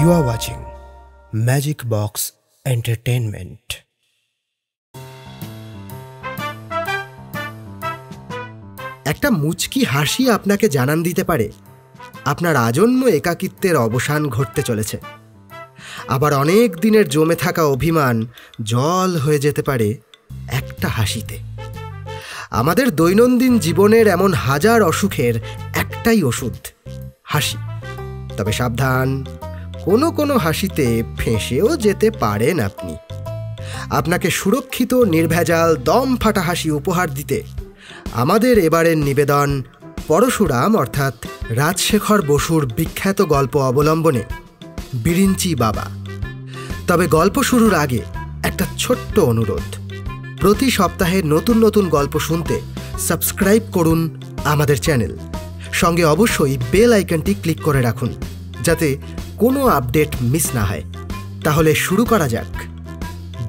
You are watching Magic Box Entertainment. একটা মুচকি হাসি আপনাকে জানান দিতে পারে আপনার আজন্ম একাকিত্বের অবসান ঘটতে চলেছে। আবার অনেক দিনের জমে থাকা অভিমান জল হয়ে যেতে পারে একটা হাসিতে। আমাদের দৈনন্দিন জীবনের এমন হাজার অসুখের একটাই ওষুধ, হাসি। তবে সাবধান, কোনো কোনো হাসিতে ফেঁসেও যেতে পারেন আপনি। আপনাকে সুরক্ষিত নির্ভেজাল দম ফাটা হাসি উপহার দিতে আমাদের এবারের নিবেদন পরশুরাম অর্থাৎ রাজশেখর বসুর বিখ্যাত গল্প অবলম্বনে বিরিঞ্চি বাবা। তবে গল্প শুরুর আগে একটা ছোট্ট অনুরোধ, প্রতি সপ্তাহে নতুন নতুন গল্প শুনতে সাবস্ক্রাইব করুন আমাদের চ্যানেল, সঙ্গে অবশ্যই বেল আইকনটি ক্লিক করে রাখুন যাতে কোনো আপডেট মিস না হয়। তাহলে শুরু করা যাক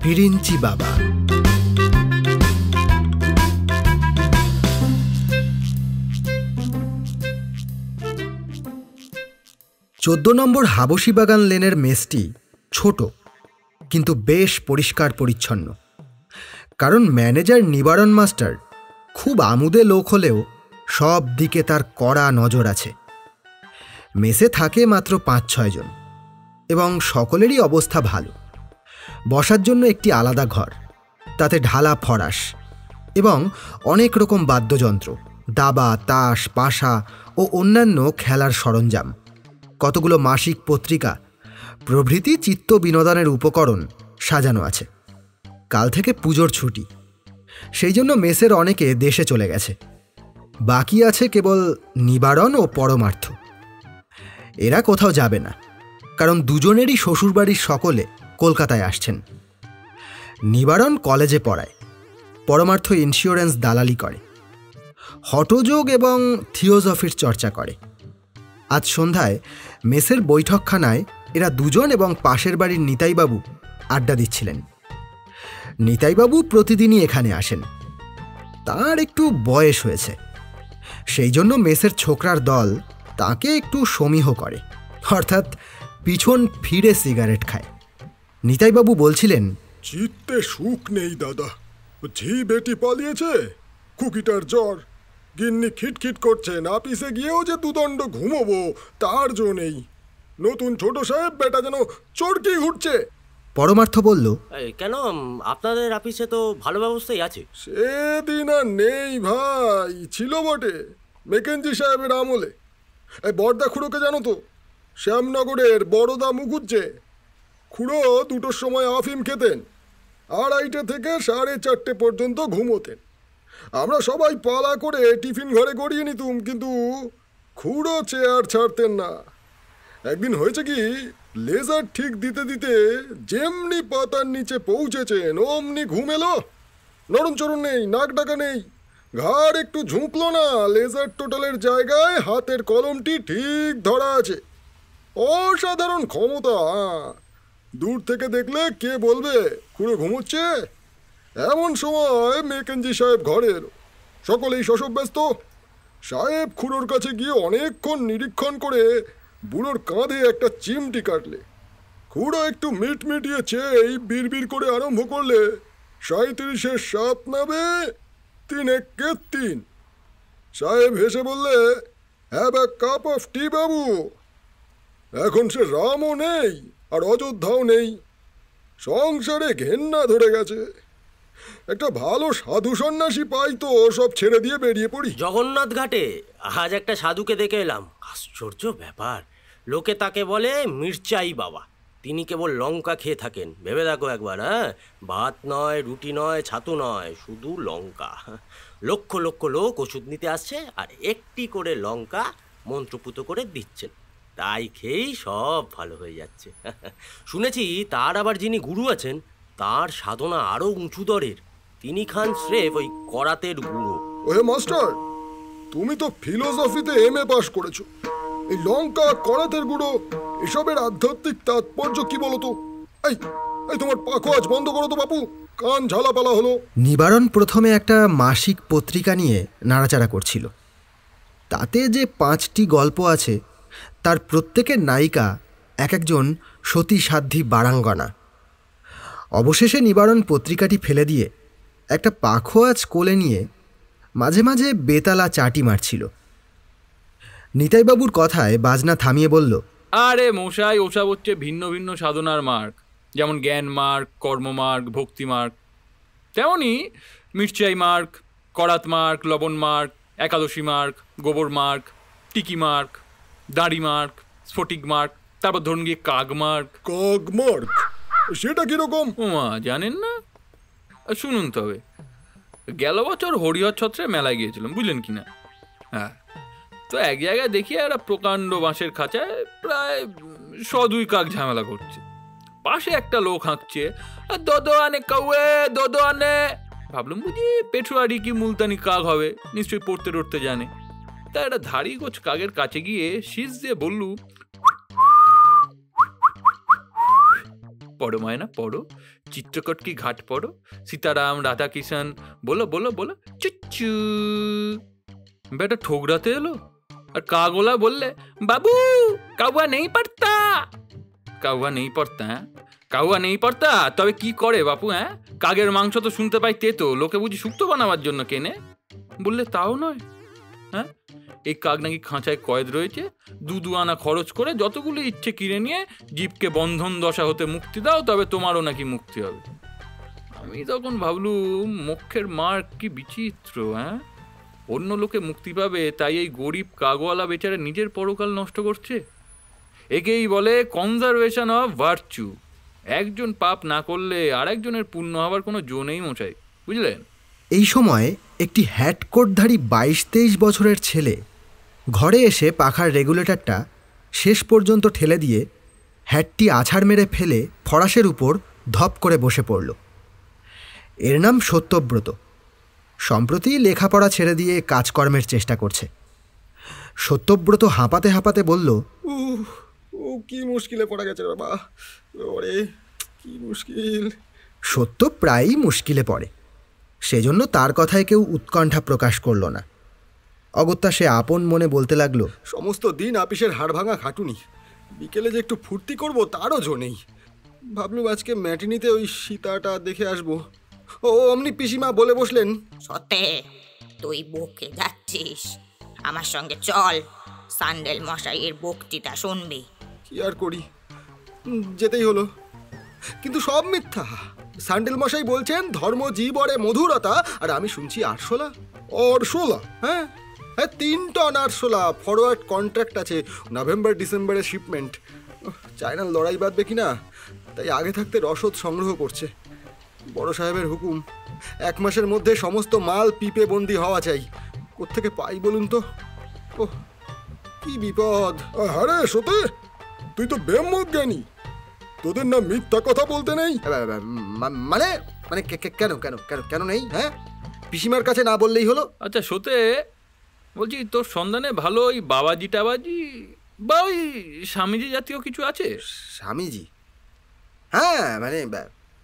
বিরিঞ্চি বাবা। চোদ্দ নম্বর হাবসিবাগান লেনের মেসটি ছোট কিন্তু বেশ পরিষ্কার পরিচ্ছন্ন, কারণ ম্যানেজার নিবারণ মাস্টার খুব আমুদে লোক হলেও সব দিকে তার কড়া নজর আছে। মেসে থাকে মাত্র ৫-৬ জন এবং সকলেরই অবস্থা ভালো। বসার জন্য একটি আলাদা ঘর, তাতে ঢালা ফরাশ এবং অনেক রকম বাদ্যযন্ত্র, দাবা, তাস, পাশা ও অন্যান্য খেলার সরঞ্জাম, কতগুলো মাসিক পত্রিকা প্রভৃতি চিত্ত বিনোদনের উপকরণ সাজানো আছে। কাল থেকে পুজোর ছুটি, সেই জন্য মেসের অনেকে দেশে চলে গেছে। বাকি আছে কেবল নিবারণ ও পরমার্থ। এরা কোথাও যাবে না, কারণ দুজনেরই শ্বশুরবাড়ির সকলে কলকাতায় আসছেন। নিবারণ কলেজে পড়ায়, পরমার্থ ইন্স্যুরেন্স দালালি করে, হঠযোগ এবং থিওজফির চর্চা করে। আজ সন্ধ্যায় মেসের বৈঠকখানায় এরা দুজন এবং পাশের বাড়ির নিতাই বাবু আড্ডা দিচ্ছিলেন। নিতাই বাবু প্রতিদিনই এখানে আসেন, তার একটু বয়স হয়েছে, সেই জন্য মেসের ছোকরার দল তাকে একটু সমীহ করে, অর্থাৎ পিছন ফিরে সিগারেট খায়। নিতাই বাবু বলছিলেন, চিত্তে সুখ নেই দাদা, ঝি বেটি পালিয়েছে, খুকিটার জ্বর, গিন্নি খিটখিট করছে, না পিসে গিয়েও যে দুদণ্ড ঘুমোবো তার জো নেই, নতুন ছোট সাহেব বেটা যেন চড়কি ঘুরছে। পরমার্থ বলল, কেন, আপনাদের অফিসে তো ভালো ব্যবস্থাই আছে। সেদিন আর নেই ভাই, ছিল বটে মেকেঞ্জি সাহেবের আমলে। এই বড়দা খুড়োকে জানো তো, শ্যামনগরের বড়দা মুখুজ্জে খুড়ো দুটোর সময় আফিম খেতেন, 2:30 থেকে 4:30 পর্যন্ত ঘুমোতেন। আমরা সবাই পালা করে টিফিন ঘরে গড়িয়ে নিতুম, কিন্তু খুড়ো চেয়ার ছাড়তেন না। একদিন হয়েছে কি, লেজার ঠিক দিতে দিতে যেমনি পাতার নিচে পৌঁছেছেন অমনি ঘুম এলো, নরম চরণ নেই, নাক ডাকা নেই, ঘাড় একটু ঝুঁকলো না, লেজার টোটালের জায়গায় হাতের কলমটি ঠিক ধরা আছে। অসাধারণ ক্ষমতা, দূর থেকে দেখলে কে বলবে খুড়ো ঘুমোচ্ছে। এমন সময় মেকেঞ্জি সাহেব ঘরে এলো, সকলেই শশব ব্যস্ত। সাহেব খুড়োর কাছে গিয়ে অনেকক্ষণ নিরীক্ষণ করে বুড়োর কাঁধে একটা চিমটি কাটলে। খুড়ো একটু মিটমিটিয়ে চেয়ে বিড়বিড় করে আরম্ভ করলে, 37 × 7 = 3 সাহেব হেসে বললে, have a cup of tea বাবু। এখন সে রামও নেই আর অযোধ্যাও নেই, সংসারে ঘেন্না ধরে গেছে। একটা ভালো সাধু সন্ন্যাসী পাই তো সব ছেড়ে দিয়ে বেরিয়ে পড়ি। জগন্নাথ ঘাটে আজ একটা সাধুকে দেখে এলাম, আশ্চর্য ব্যাপার, লোকে তাকে বলে মির্চাই বাবা। তিনি কেবল লঙ্কা খেয়ে থাকেন, ভেবে দেখো একবার। হ্যাঁ, ভাত নয়, রুটি নয়, ছাতু নয়, শুধু লঙ্কা। লক্ষ লক্ষ লোক ওষুধ নিতে আসছে, আর একটি করে লঙ্কা মন্ত্রপুত করে দিচ্ছেন, তাই খেয়েই সব ভালো হয়ে যাচ্ছে। শুনেছি তার আবার যিনি গুরু আছেন তার সাধনা আরো উঁচু দরের, তিনি খান স্রেফ ওই করাতের গুঁড়ো। ওহে মাস্টার, তুমি তো ফিলোসফিতে এমএ পাস করেছো, এই লঙ্কা করাতের গুঁড়ো এসবের আধ্যাত্মিক তাৎপর্য কি বলতো? এই এই তোমার পাখোয়াজ বন্ধ করো তো বাপু, কান ঝালাপালা হলো। নিবারণ প্রথমে একটা মাসিক পত্রিকা নিয়ে নাড়াচাড়া করছিল। তাতে যে 5টি গল্প আছে তার প্রত্যেকের নায়িকা एक एक जन सतीसाध्वी बारांगना। अवशेषे निवारण पत्रिकाटी फेले दिए एक पाखोआज कोले निये माझे माझे बेताला चाटी मारछिलो। निताई बाबुर कथाय बाजना थामिए बोल्लो, आरे मशाई ओसब होच्छे भिन्न भिन्न साधनार मार्ग, जेमन ज्ञान मार्ग, कर्म मार्ग, भक्ति मार्ग, तेमोनी मिर्चाई मार्ग, कड़ात मार्ग, लवण मार्ग, एकादशी मार्ग, गोबर मार्ग, टिकी मार्ग, दाड़ी मार्ग, स्फटिक मार्ग, तारपर धरुन गिये काग मार्ग। काग मार्ग सेटा कि रकम ओमा जानेन ना? शुनुन तबे गेलो बछर हरिहर छत्रे मेलाय गियेछिलाम, बुझलेन किना? हाँ तो एक जगह देखिए एक प्रकांड बाँसर खाँचा प्राय 100 काक झमेला करछे, पाशे एक लोक हाँकछे दोदो आने कौए दोदो आने। भाबलाम बुझी पेटुआड़ी कि मुलतानी काक होबे, निश्चय पड़ते टड़ते जाने। ता एक धाड़ी गोछ काकेर काछे गिये शीश दिये बोल्लू, पढ़ो मायना पढ़ो, चित्रकट की घाट पढ़ो, सीताराम राधा किशन, बोलो बोलो बोलो चुच्चू। बेटा ठोकराते एलो और कागोला बोलले, बाबू काउआ नहीं पड़ता। काउआ नहीं पड़ता है? काउआ नहीं पड़ता तबे की करे बापू? हैं कागेर मांस तो सुनते पाई तेतो लोके बुझी शुक्तो बनावार जोन्नो केने? बोलले ताओ नय। हाँ एक काग नाकि खाँचाय कयद रयेछे, दू आना खरच करे जतगुलो इच्छे किने निये जीवके बंधन दशा होते मुक्ति दाओ तबे तोमारो नाकि मुक्ति होबे। आमि तखन भाबलुम मोक्षेर मार्ग कि बिचित्र। हाँ अन्य लोके मुक्ति पाबे ताई एई गरीब कागवाला बेचारा निजेर परकाल नष्ट करछे। एकेई बोले कन्जारभेशन अफ भार्चु। एकजन पाप ना करले आरेकजनेर पुण्य हबार कोनो जो नेई मशाई, बुझलेन? एई समय एकटी हैटकोटधारी 22-23 बछरेर छेले घरे एसे पाखार रेगुलेटरटा शेष पर्यन्त ठेले दिए हैटटी आछाड़ मेरे फेले फराशेर ऊपर धप करे बसे पड़ल। एर नाम सत्यव्रत। सम्प्रति लेखापड़ा छेड़े दिए काजकर्मेर चेष्टा करछे। सत्यव्रत हाँपाते हाँपाते बोल्लो, ओ कि मुश्किले पड़ा गेछे रे बाबा, ओरे कि मुश्किल। सत्य प्रायई मुश्किले पड़े, सेजोन्नो तार कथाय केउ उत्कण्ठा प्रकाश करलो ना। अगत्या से आपन मने बोलते लागलो, समस्त दिन आपिसेर हाड़भांगा खाटुनि, बिकेले जे एकटु फुर्ति करब तारो जो नेई। भाबलुम आजके मैटिनिते ओई सीताटा देखे आसबो। पिसिमा बोले बसलेन, सते तुई बोके जाच्छिस, आमार संगे चल, सांडेल मशाइयेर बक्तृता शुनबि। कि आर करि, जेतेई हलो। किन्तु सब मिथ्या। सांडेल मशाई बोलछेन धर्म जीवरे मधुरता, और आमी शुनछि आरशोला। आरशोला? हाँ हाँ 3 टन आरशोला फरवार्ड कन्ट्रैक्ट आछे, नवेम्बर डिसेम्बरे शिपमेंट। चाइनार लड़ाई बाधबे किना ताई आगे थाकते रसद संग्रह करछे। बड़ साहेबेर हुकुम, एक मासेर मध्य समस्त माल पीपे बंदी हवा चाहिए। कोत्थेके पाई बोलुन तो? ओह कि विपद। अरे सते तुई तो ब्रह्मज्ञानी, तोदेर ना मिथ्या कथा बोलते नहीं? माने माने केन केन केन केन नहीं? हाँ पिसिमार काछे ना बोललेई हलो। अच्छा सते बोलछि तोर सन्धाने भालो ओई बाबाजी टाबाजी बा ओई स्वामीजी जातीय किछु आछे? स्वामीजी? हाँ माने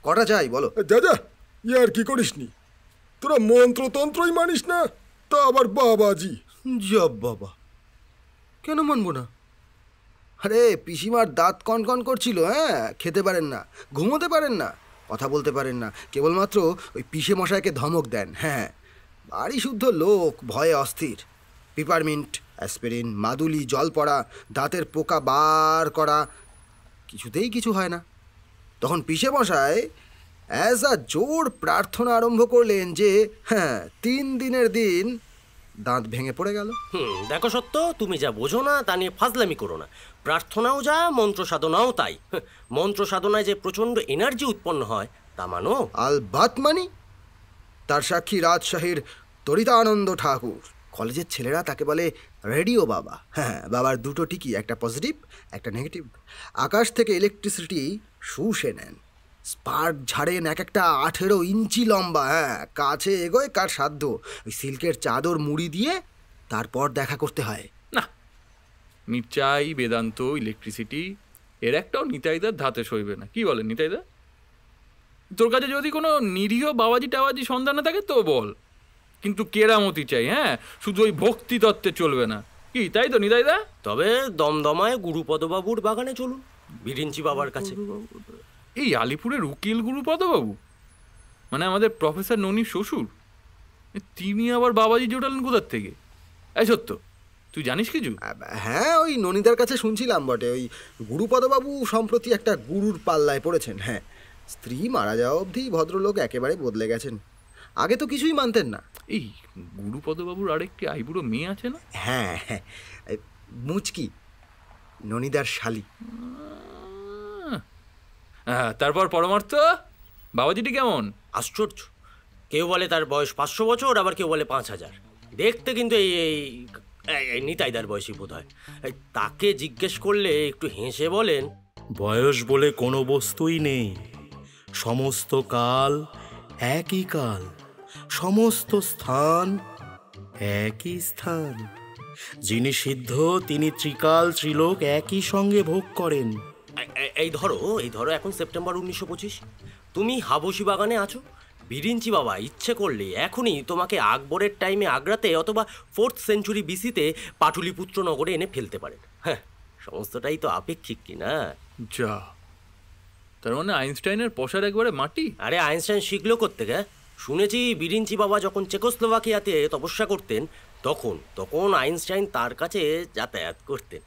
कटा चाहिए बोलो। जा जा यार की करिसनी तोरा, मंत्रतंत्रई मानिस ना ता आबार बाबाजी। जा बाबा केन मानबो ना? अरे पिसिमार दाँत कनकन करछिलो, हाँ खेते पारेन ना, घुमोते पारेन ना, कथा बोलते पारेन ना, केवलमात्र ओई पिसे मशाइके धमक देन। हाँ बाड़ी शुद्ध लोक भये अस्थिर। पिपारमिंट, एस्पिरिन, मादुली, जल पड़ा, दाँतेर पोका बार करा, किछुतेई किछु हय ना। तखन पिसे मशाई एजा जोर प्रार्थना आरम्भ करलेन जे हाँ 3 दिनेर दिन दाँत भेंगे पड़े गेल। देखो सत्य तुमी जा बोझो ना ता निये फाजलामी करो ना। प्रार्थनाओ जा, मंत्र साधनाओ ताई। मंत्र साधनाय जे प्रचंड एनार्जी उत्पन्न हय ता मानो? आलबात मानी। तार साक्षी राजशाहीर तरितानंद ठाकुर। कलेजेर छेलेरा ताके बोले रेडियो बाबा। हाँ बाबार 2টো टिकी, एकटा पजिटिव एकटा नेगेटिव। आकाश थेके इलेक्ट्रिसिटी शुषे नेन, स्पार्क झाड़ेन, एक एकटा 18 इंची लम्बा। हाँ काछे एगोय कार साध्य, ओई सिल्केर चादर मुड़ी दिए तारपर देखा करते हय ना। मिर्चाई, वेदान्त, इलेक्ट्रिसिटी एर एकटाओ निताईदार धाते सইবে না। कि বলেন নিতাইদা? তোর কাছে যদি কোনো নিরীহ বাবাজি টাবাজি সন্ধান থাকে তো বল, কিন্তু কেরামতি চাই। হ্যাঁ শুধু ওই ভক্তি তত্ত্বে চলবে না। কি তাই তো নিতাইদা? তবে দমদমায় গুরুপদ বাবুর বাগানে চলুন। बिरिंची बाबार काछे ए आलिपुरेर उकिल गुरुपाद बाबू माने आमादेर प्रफेसर नोनी शशुर तिनि आबार बाबाजी जोटालेन कोथार थेके ए सत्य तु जानिस किछु हाँ ओई नोनीदार काछे शुनछिलाम बटे ओई गुरुपाद बाबू सम्प्रति एकटा गुरुर पाल्लाय पड़ेछेन हाँ स्त्री मारा जाओया अब्धि भद्रलोक एकेबारे बदले गेछेन आगे तो किछुई मानतेन ना ए गुरुपाद बाबूर आरेकटी आइबुड़ो मेये आछे ना हाँ मुचकी नोनीदार शाली तारपर परमार्थ बाबाजीटी केमन आश्चर्य केउ बोले तार बयस 500 बछर आबार केउ बोले 5000 देखते किन्तु ए निताइदार बयसी बोधहय ताके जिज्ञेस करले एकटु हेसे बोलेन बयस बोले कोनो वस्तुई नेई समस्त काल एकई काल समस्त स्थान एकई स्थान जिनि सिद्ध तिनि त्रिकाल त्रिलोक एकई संगे भोग करेन এই ধরো এখন সেপ্টেম্বর 1925 তুমি হাবশি বাগানে আছো বিরিঞ্চি বাবা ইচ্ছে করলে এখনই তোমাকে আকবরের টাইমে আগ্রাতে অথবা 4th সেঞ্চুরি বিসিতে পাটুলিপুত্র নগরে এনে ফেলতে পারেন হ্যাঁ সমস্তটাই তো আপেক্ষিক কি না যা তার মানে আইনস্টাইনের পোশার একবারে মাটি আরে আইনস্টাইন শিখলো করতে গে শুনেছি বিরিঞ্চি বাবা যখন চেকোস্লোভাকিয়াতে তপস্যা করতেন তখন আইনস্টাইন তার কাছে যাতায়াত করতেন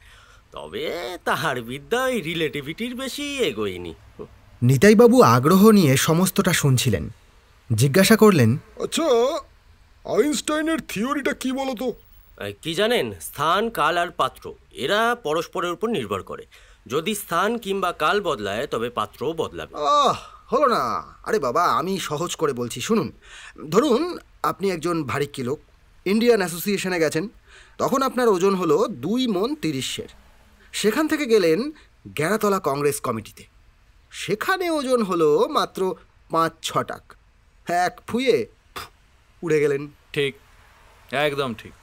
তবে তাহার বিদ্যায় রিলেটিভিটির বেশি এগোয়নি নিতাই বাবু আগ্রহ নিয়ে সমস্তটা শুনছিলেন জিজ্ঞাসা করলেন আচ্ছা আইনস্টাইনের থিওরিটা কি বলো তো কি জানেন স্থান কাল আর পাত্র এরা পরস্পরের উপর নির্ভর করে যদি স্থান কিংবা কাল বদলায় তবে পাত্রও বদলাবে আহ হলো না আরে বাবা আমি সহজ করে বলছি শুনুন ধরুন আপনি একজন ভারী কিলোক ইন্ডিয়ান অ্যাসোসিয়েশনে গেছেন তখন আপনার ওজন হলো 2 মণ 30 সের সেখান থেকে গেলেন গ্যারাতলা কংগ্রেস কমিটিতে সেখানে ওজন হলো মাত্র 5-6 টাকা এক ফুয়ে উড়ে গেলেন ঠিক একদম ঠিক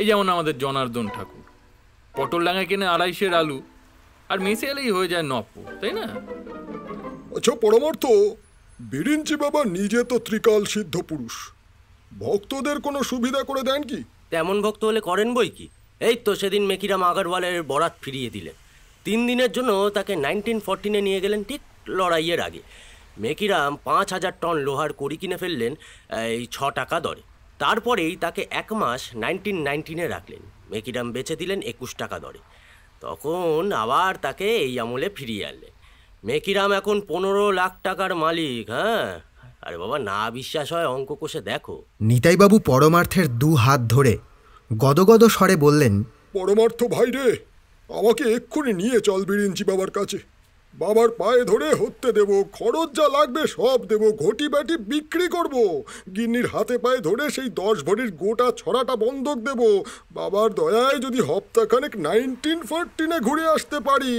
এই যেমন আমাদের জনার্দন ঠাকুর পটল ডাঙা কিনে 250 আলু আর মেসে এলেই হয়ে যায় 90 তাই না আচ্ছা পরমার্থ বিরিঞ্চি বাবা নিজে তো ত্রিকাল সিদ্ধ পুরুষ ভক্তদের কোনো সুবিধা করে দেন কি তেমন ভক্ত হলে করেন বই কি এই তো সেদিন মেকিরাম আগরওয়ালের বরাত ফিরিয়ে দিলেন 3 দিনের জন্য তাকে 1914 নিয়ে গেলেন ঠিক লড়াইয়ের আগে মেকিরাম 5000 টন লোহার কড়ি কিনে ফেললেন এই 6 টাকা দরে তারপরেই তাকে 1 মাস 1919 রাখলেন মেকিরাম বেচে দিলেন 21 টাকা দরে তখন আবার তাকে এই আমলে ফিরিয়ে আনলেন মেকিরাম এখন 15 লাখ টাকার মালিক হ্যাঁ আরে বাবা না বিশ্বাস হয় অঙ্ক কষে দেখো নিতাই বাবু পরমার্থের 2 হাত ধরে গদগদ স্বরে বললেন পরমার্থ ভাই রে আমাকে এক্ষুনি নিয়ে চল বিরিঞ্চি বাবার কাছে বাবার পায়ে ধরে হতে দেব খরচ যা লাগবে সব দেব ঘটি বাটি বিক্রি করব গিন্নির হাতে পায়ে ধরে সেই 10 ভরির গোটা ছড়াটা বন্ধক দেব বাবার দয়ায় যদি হপ্তাখানেক 1914 ঘুরে আসতে পারি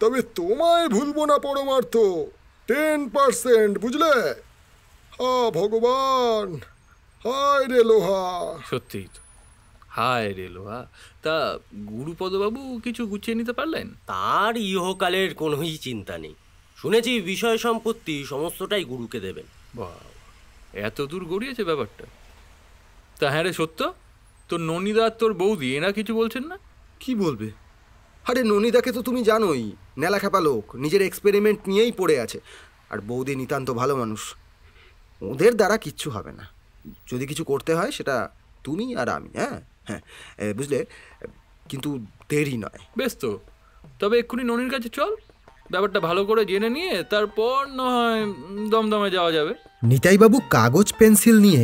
তবে তোমায় ভুলব না পরমার্থ 10% বুঝলে হ্যাঁ ভগবান হায় রে লোহা সত্যি हाय रे लोहा ता गुरुपद बाबू किछु गुछिये निते पारलेन तार इहकालेर कोनोई चिंता नेई शुनेछि विषय सम्पत्ति समस्तटाई गुरुके देबेन बाबा एत दूर गड़ियेछे ब्यापारटा ता हारे सत्य तोर ननिदा तोर बौदी एरा किछु बोलछेन ना कि बोलबे अरे ननिदाके तो तुमि जानोई नेलाखापा लोक निजेर एक्सपेरिमेंट नियेई पड़े आछे आर बौदी नितान्त भालो मानुष ओदेर द्वारा किच्छु होबे ना जोदि किछु करते हय सेटा तुमि आर आमि हाँ হ্যাঁ বুঝলে কিন্তু দেরি নয় বেশ তো তবে এক্ষুনি ননির কাছে চল ব্যাপারটা ভালো করে জেনে নিয়ে তারপর নয় দমদমে যাওয়া যাবে নিতাইবাবু কাগজ পেন্সিল নিয়ে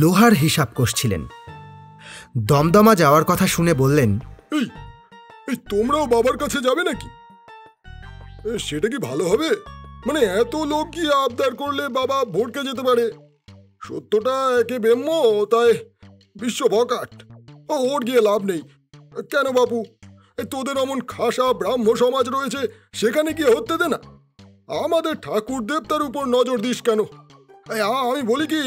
লোহার হিসাব করছিলেন দমদমা যাওয়ার কথা শুনে বললেন এই তোমরাও বাবার কাছে যাবে নাকি সেটা কি ভালো হবে মানে এত লোক কি আবদার করলে বাবা ভটকে যেতে পারে সত্যটা একে বেম্য তাই বিশ্ব ভকাট और गए लाभ नहीं क्यों बाबू तोदेर अमन खासा ब्राह्म समाज रयेछे सेखाने गिये होते दे ना आमादेर ठाकुर देवतार उपर नजर दिस केन आमी बोली कि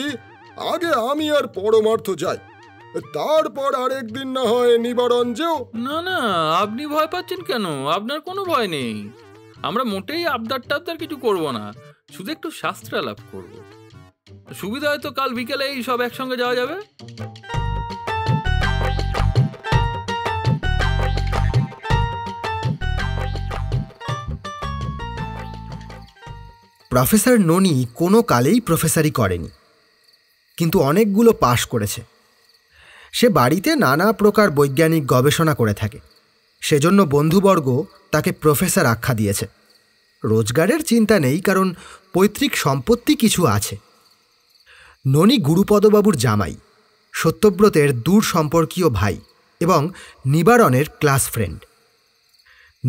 आगे आमी आर परमार्थ जाई तारपर आरेक दिन ना हय निबारण जेओ ना ना आपनि भय पाच्छेन केन आपनार कोनो भय नेई आमरा मोटेई आबदार टाबदार किछु करब ना शुधु एकटु शास्त्र लाभ करब सुविधा हयतो काल बिकेलेई सब एकसंगे जाओया जाबे প্রফেসর ননি কোনো কালেই প্রফেসরি করেনি, কিন্তু অনেকগুলো পাশ করেছে। সে বাড়িতে নানা প্রকার বৈজ্ঞানিক গবেষণা করে থাকে, সেজন্য বন্ধুবর্গ তাকে প্রফেসর আখ্যা দিয়েছে। রোজগারের চিন্তা নেই, কারণ পৈতৃক সম্পত্তি কিছু আছে। ননি গুরুপদবাবুর জামাই, সত্যব্রতের দূর সম্পর্কীয় ভাই এবং নিবারণের ক্লাস ফ্রেন্ড।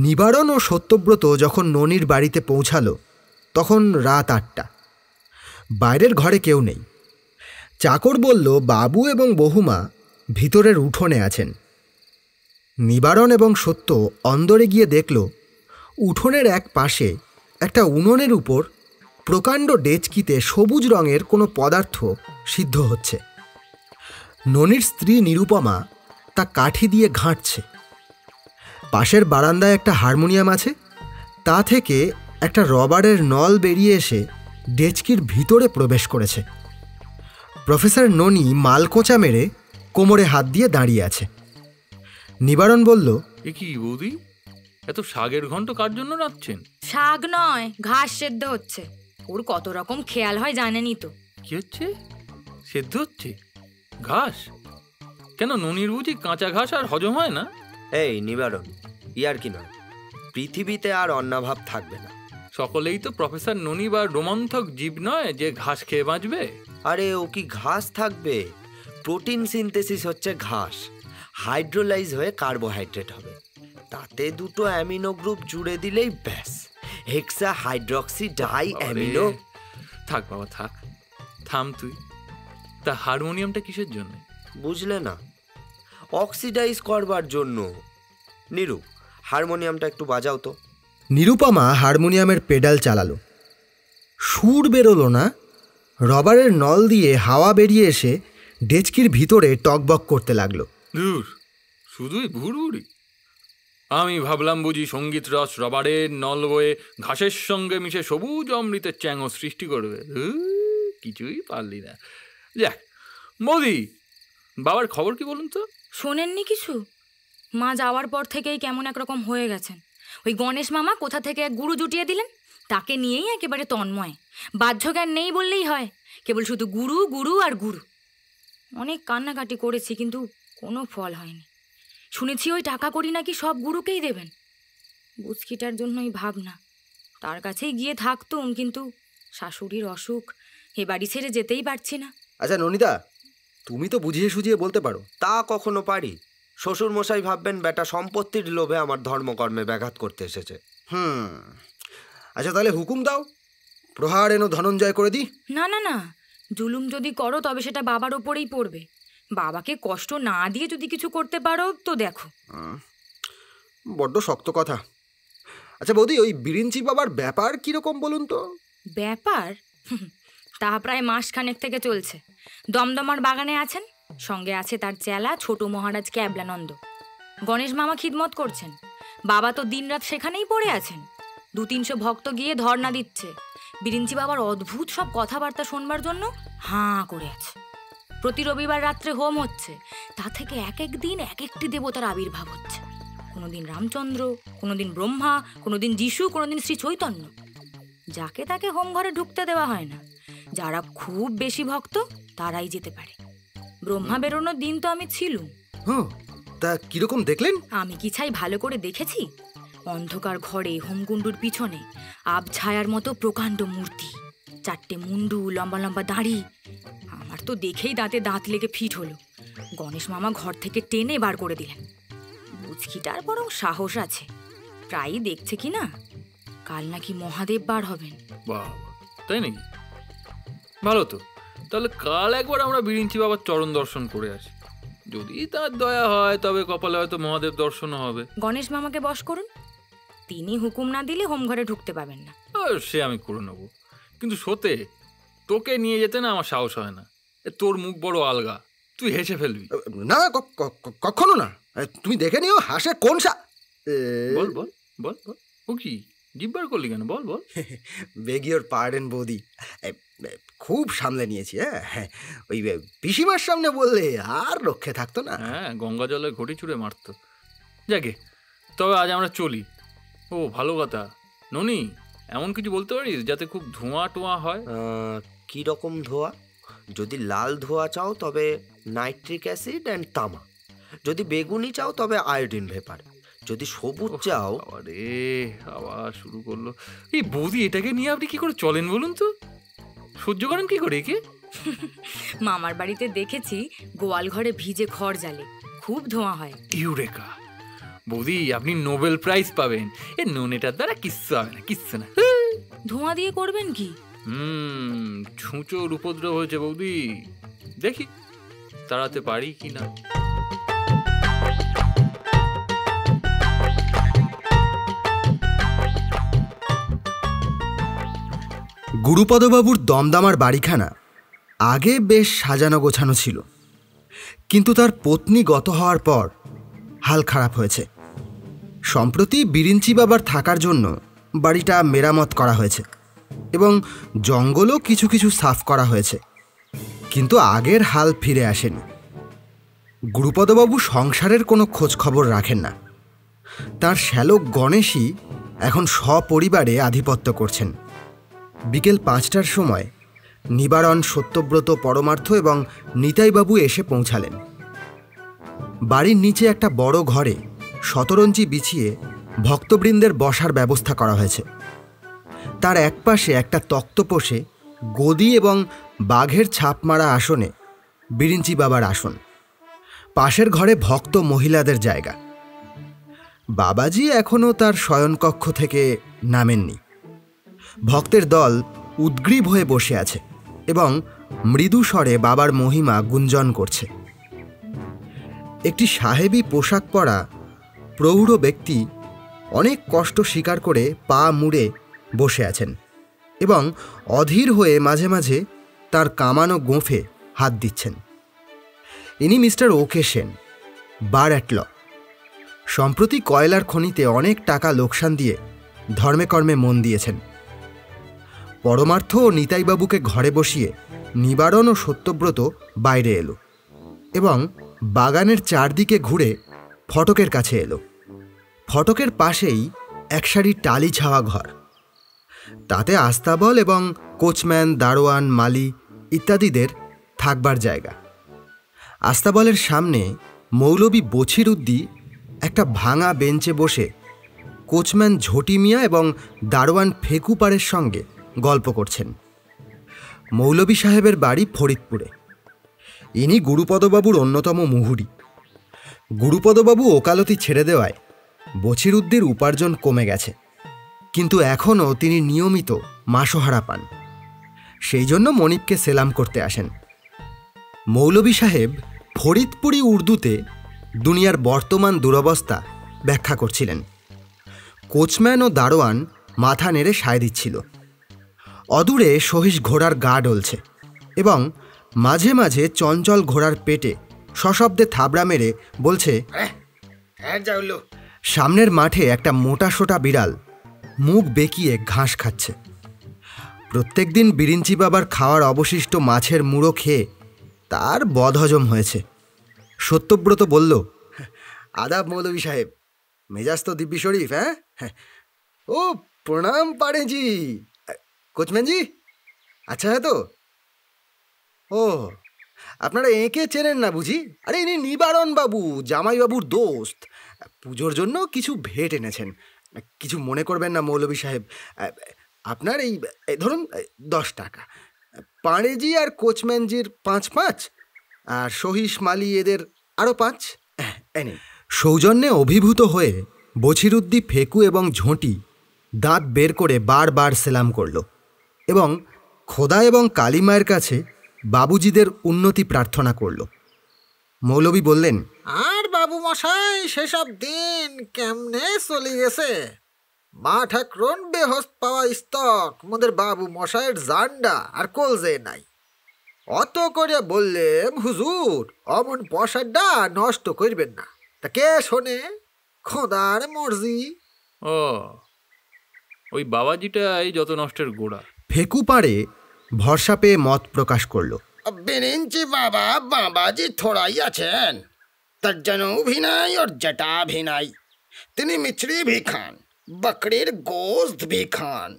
নিবারণ ও সত্যব্রত যখন ননির বাড়িতে পৌঁছালো তখন রাত ৮টা। বাইরের ঘরে কেউ নেই। চাকর বলল বাবু এবং বহুমা ভিতরের উঠোনে আছেন। নিবারণ এবং সত্য অন্দরে গিয়ে দেখল উঠোনের এক পাশে একটা উনুনের উপর প্রকাণ্ড ডেচকিতে সবুজ রঙের কোনো পদার্থ সিদ্ধ হচ্ছে। ননির স্ত্রী নিরুপমা তা কাঠি দিয়ে ঘাঁটছে। পাশের বারান্দায় একটা হারমোনিয়াম আছে, তা থেকে একটা রবারের নল বেরিয়ে এসে ডেচকির ভিতরে প্রবেশ করেছে। প্রফেসর ননি মালকোঁচা মেরে কোমরে হাত দিয়ে দাঁড়িয়ে আছে। নিবারণ বলল, এ কি বৌদি, এত শাকের ঘন্ট কার জন্য রাখছেন? শাক নয়, ঘাস সেদ্ধ হচ্ছে। ওর কত রকম খেয়াল হয় জানেনি তো। কি হচ্ছে? সেদ্ধ হচ্ছে ঘাস? কেন, ননির বুঝি কাঁচা ঘাস আর হজম হয় না? এই নিবারণ, ইয়ার কি নয়, পৃথিবীতে আর অন্নাভাব থাকবে না। সকলেই তো প্রফেসর ননি বা রোমন্থক জীব নয় যে ঘাস খেয়ে বাঁচবে। আরে ও কি ঘাস থাকবে? প্রোটিন সিনথেসিস হচ্ছে ঘাস, হাইড্রোলাইজ হয়ে কার্বোহাইড্রেট হবে, তাতে দুটো অ্যামিনো গ্রুপ জুড়ে দিলেই ব্যাস হেক্সা হাইড্রক্সি ডাই অ্যামিনো। থাক বাবা থাক, থাম তুই। তা হারমোনিয়ামটা কিসের জন্য? বুঝলে না, অক্সিডাইজ করবার জন্য। নিরু, হারমোনিয়ামটা একটু বাজাও তো। নিরুপমা হারমোনিয়ামের পেডাল চালালো, সুর বেরোলো না। রবারের নল দিয়ে হাওয়া বেরিয়ে এসে ডেচকির ভিতরে টকবক করতে লাগলো। ধুর, শুধুই ভুরভুরি। আমি ভাবলাম বুঝি সঙ্গীত রস রবারের নল বয়ে ঘাসের সঙ্গে মিশে সবুজ অমৃতের চ্যাংও সৃষ্টি করবে। কিছুই পারলি না। যাক, মোদি বাবার খবর কি বলুন তো? শোনেননি কিছু? মা যাওয়ার পর থেকেই কেমন একরকম হয়ে গেছেন। ওই গণেশ মামা কোথা থেকে এক গুরু জুটিয়ে দিলেন, তাকে নিয়েই একেবারে তন্ময়। বাহ্যজ্ঞান নেই বললেই হয়, কেবল শুধু গুরু গুরু আর গুরু। অনেক কান্নাকাটি করেছি, কিন্তু কোনো ফল হয়নি। শুনেছি ওই টাকা করি নাকি সব গুরুকেই দেবেন। বুচকিটার জন্যই ভাবনা, তার কাছেই গিয়ে থাকতুম, কিন্তু শাশুড়ির অসুখ, এ বাড়ি ছেড়ে যেতেই পারছি না। আচ্ছা ননিদা, তুমি তো বুঝিয়ে সুঝিয়ে বলতে পারো। তা কখনো পারি? শ্বশুরমশাই ভাববেন বেটা সম্পত্তির লোভে আমার ধর্মকর্মে ব্যাঘাত করতে এসেছে। আচ্ছা তাহলে হুকুম দাও, প্রহার এনো ধনঞ্জয় করে দিই। না না না, জুলুম যদি করো তবে সেটা বাবার ওপরেই পড়বে। বাবাকে কষ্ট না দিয়ে যদি কিছু করতে পারো তো দেখো। বড্ড শক্ত কথা। আচ্ছা বৌদি, ওই বিরিঞ্চি বাবার ব্যাপার কীরকম বলুন তো? ব্যাপার তা প্রায় মাসখানেক থেকে চলছে। দমদমার বাগানে আছেন, সঙ্গে আছে তার চেলা ছোট মহারাজ ক্যাবলানন্দ। গণেশ মামা খিদমত করছেন, বাবা তো দিনরাত সেখানেই পড়ে আছেন। 200-300 ভক্ত গিয়ে ধর্ণা দিচ্ছে, বিরিঞ্চি বাবার অদ্ভুত সব কথাবার্তা শোনবার জন্য হাঁ করে আছে। প্রতি রবিবার রাত্রে হোম হচ্ছে, তা থেকে এক এক দিন এক একটি দেবতার আবির্ভাব হচ্ছে। কোনোদিন রামচন্দ্র, কোনোদিন ব্রহ্মা, কোনোদিন যিশু, কোনোদিন শ্রী চৈতন্য। যাকে তাকে হোম ঘরে ঢুকতে দেওয়া হয় না, যারা খুব বেশি ভক্ত তারাই যেতে পারে। ব্রহ্মা বেরোনোর দিন তো আমি ছিলুম। তা কিরকম দেখলেন? আমি কি চাই ভালো করে দেখেছি? অন্ধকার ঘরে হোমকুণ্ডুর পিছনে আবছায়ার মতো প্রকাণ্ড মূর্তি, 4টে মুন্ডু, লম্বা লম্বা দাড়ি। আমার তো দেখেই দাঁতে দাঁত লেগে ফিট হলো। গণেশ মামা ঘর থেকে টেনে বার করে দিলেন। বুঝকিটার বরং সাহস আছে, প্রায়ই দেখছে কি না। কাল নাকি মহাদেব বার হবেন। তাই নাকি? ভালো তো, তাহলে কাল একবার আমরা বিরিঞ্চি বাবার চরণ দর্শন করে আসি। যদি তার দয়া হয় তবে কপালে হয়তো মহাদেব দর্শনও হবে। গণেশ মামাকে বশ করুন, তিনি হুকুম না দিলে হোমঘরে ঢুকতে পাবেন না। সে আমি করে নেব, কিন্তু সত্যি তোকে নিয়ে যেতে না আমার সাহস হয় না। তোর মুখ বড় আলগা, তুই হেসে ফেলবি। না কখনো না, তুমি দেখে নিও হাসে কোন সা। বল বল বল বল, ও কি জিব্বার করলি কেন? বল বল। বেগ ইওর পার্ডন বৌদি, খুব সামলে নিয়েছি। হ্যাঁ, ওই পিসিমার সামনে বললে আর রক্ষে থাকতো না। হ্যাঁ, গঙ্গা জলে ঘটি ছুঁড়ে মারত। যাকে, তবে আজ আমরা চলি। ও ভালো কথা ননি, এমন কিছু বলতে পারিস যাতে খুব ধোঁয়া টোয়া হয়? কি রকম ধোঁয়া? যদি লাল ধোঁয়া চাও তবে নাইট্রিক অ্যাসিড অ্যান্ড তামা, যদি বেগুনি চাও তবে আয়োডিন ভেপার, যদি সবুজ চাও। আরে আবার শুরু করলো এই বৌদি, এটাকে নিয়ে আপনি কি করে চলেন বলুন তো? সহ্য করেন কি করে একে? মামার বাড়িতে দেখেছি গোয়াল ঘরে ভিজে খড় জ্বালে, খুব ধোঁয়া হয়। ইউরেকা বৌদি, আপনি নোবেল প্রাইজ পাবেন। এ ননেটার দ্বারা কিচ্ছু হবে না, কিচ্ছু না। ধোঁয়া দিয়ে করবেন কি? ছুঁচোর উপদ্রব হয়েছে বৌদি, দেখি তাড়াতে পারি কি না। গুরুপদবাবুর দমদমার বাড়িখানা আগে বেশ সাজানো গোছানো ছিল, কিন্তু তার পত্নী গত হওয়ার পর হাল খারাপ হয়েছে। সম্প্রতি বিরিঞ্চি বাবার থাকার জন্য বাড়িটা মেরামত করা হয়েছে এবং জঙ্গলও কিছু কিছু সাফ করা হয়েছে, কিন্তু আগের হাল ফিরে আসেনি। গুরুপদবাবু সংসারের কোনো খোঁজখবর রাখেন না, তার শ্যালক গণেশই এখন সপরিবারে আধিপত্য করছেন। বিকেল 5টার সময় নিবারণ, সত্যব্রত, পরমার্থ এবং নিতাইবাবু এসে পৌঁছালেন। বাড়ির নিচে একটা বড় ঘরে শতরঞ্জি বিছিয়ে ভক্তবৃন্দের বসার ব্যবস্থা করা হয়েছে। তার একপাশে একটা তক্তপোষে গদি এবং বাঘের ছাপ মারা আসনে বিরিঞ্চি বাবার আসন, পাশের ঘরে ভক্ত মহিলাদের জায়গা। বাবাজি এখনও তার শয়নকক্ষ থেকে নামেননি। ভক্তের দল উদ্গ্রীব হয়ে বসে আছে এবং মৃদু স্বরে বাবার মহিমা গুঞ্জন করছে। একটি সাহেবী পোশাক পরা প্রৌঢ় ব্যক্তি অনেক কষ্ট স্বীকার করে পা মুড়ে বসে আছেন এবং অধীর হয়ে মাঝে মাঝে তার কামানো গোঁফে হাত দিচ্ছেন। ইনি mister O K Sen, bar at law. সম্প্রতি কয়লার খনিতে অনেক টাকা লোকসান দিয়ে ধর্মে কর্মে মন দিয়েছেন। পরমার্থ ও নিতাইবাবুকে ঘরে বসিয়ে নিবারণ ও সত্যব্রত বাইরে এলো এবং বাগানের চারদিকে ঘুরে ফটকের কাছে এলো। ফটকের পাশেই এক সারি টালি ছাওয়া ঘর, তাতে আস্তাবল এবং কোচম্যান, দারোয়ান, মালি ইত্যাদিদের থাকবার জায়গা। আস্তাবলের সামনে মৌলবি বচিরুদ্দিন একটা ভাঙা বেঞ্চে বসে কোচম্যান ঝটি মিয়া এবং দারোয়ান ফেকু পারের সঙ্গে গল্প করছেন। মৌলবি সাহেবের বাড়ি ফরিদপুরে। ইনি গুরুপদবাবুর অন্যতম মুহুরি। গুরুপদবাবু ওকালতি ছেড়ে দেওয়ায় বচিরুদ্দিন উপার্জন কমে গেছে, কিন্তু এখনও তিনি নিয়মিত মাসোহারা পান, সেই জন্য মনিবকে সেলাম করতে আসেন। মৌলবি সাহেব ফরিদপুরি উর্দুতে দুনিয়ার বর্তমান দুরবস্থা ব্যাখ্যা করছিলেন। কোচম্যান ও দারোয়ান মাথা নেড়ে সায় দিচ্ছিল। অদূরে সহিস ঘোড়ার গা ডলছে এবং মাঝে মাঝে চঞ্চল ঘোড়ার পেটে সশব্দে থাবড়া মেরে বলছে, সামনের মাঠে একটা মোটা সোটা বিড়াল মুখ বেঁকিয়ে ঘাস খাচ্ছে। প্রত্যেক দিন বিরিঞ্চি বাবার খাওয়ার অবশিষ্ট মাছের মুড়ো খেয়ে তার বদহজম হয়েছে। সত্যব্রত বলল, আদাব মৌলবি সাহেব, মেজাজ তো দিব্যি শরীফ। হ্যাঁ, ও প্রণাম পাড়ে জি, কোচম্যান জি আচ্ছা হ্যাঁ তো। ও আপনারা এঁকে চেনেন না বুঝি? আরে ইনি নিবারণ বাবু, জামাইবাবুর দোস্ত। পুজোর জন্য কিছু ভেট এনেছেন, কিছু মনে করবেন না মৌলবি সাহেব। আপনার এই ধরুন 10 টাকা। পাঁড়েজি আর কোচম্যানজির 5-5, আর সহিস মালি এদের আরও 5। এনে সৌজন্যে অভিভূত হয়ে বচিরুদ্দিন, ফেকু এবং ঝোঁটি দাঁত বের করে বারবার সেলাম করল এবং খোদা এবং কালিমায়ের কাছে বাবুজিদের উন্নতি প্রার্থনা করল। মৌলবি বললেন, আর বাবু মশাই সেসব দিন কেমনে চলে গেছে। মা ঠাকুরন বেহস পাওয়া স্তক, মোদের বাবু মশাইয়ের জান্ডা আর কলজে নাই। অত করে বললেন, হুজুর অমন পয়সাটা নষ্ট করবেন না, তা কে শোনে, খোদার মর্জি। ও ওই বাবাজিটা এই যত নষ্টের গোড়া। ফেকু পারে ভরসা পেয়ে মত প্রকাশ করল, বিরিঞ্চি বাবা বাবাজি থোড়াই আছেন, তার জনও ভি নাই ওর জটা ভি নাই। তিনি মিছরি ভি খান, বকরির গোস্ত ভি খান,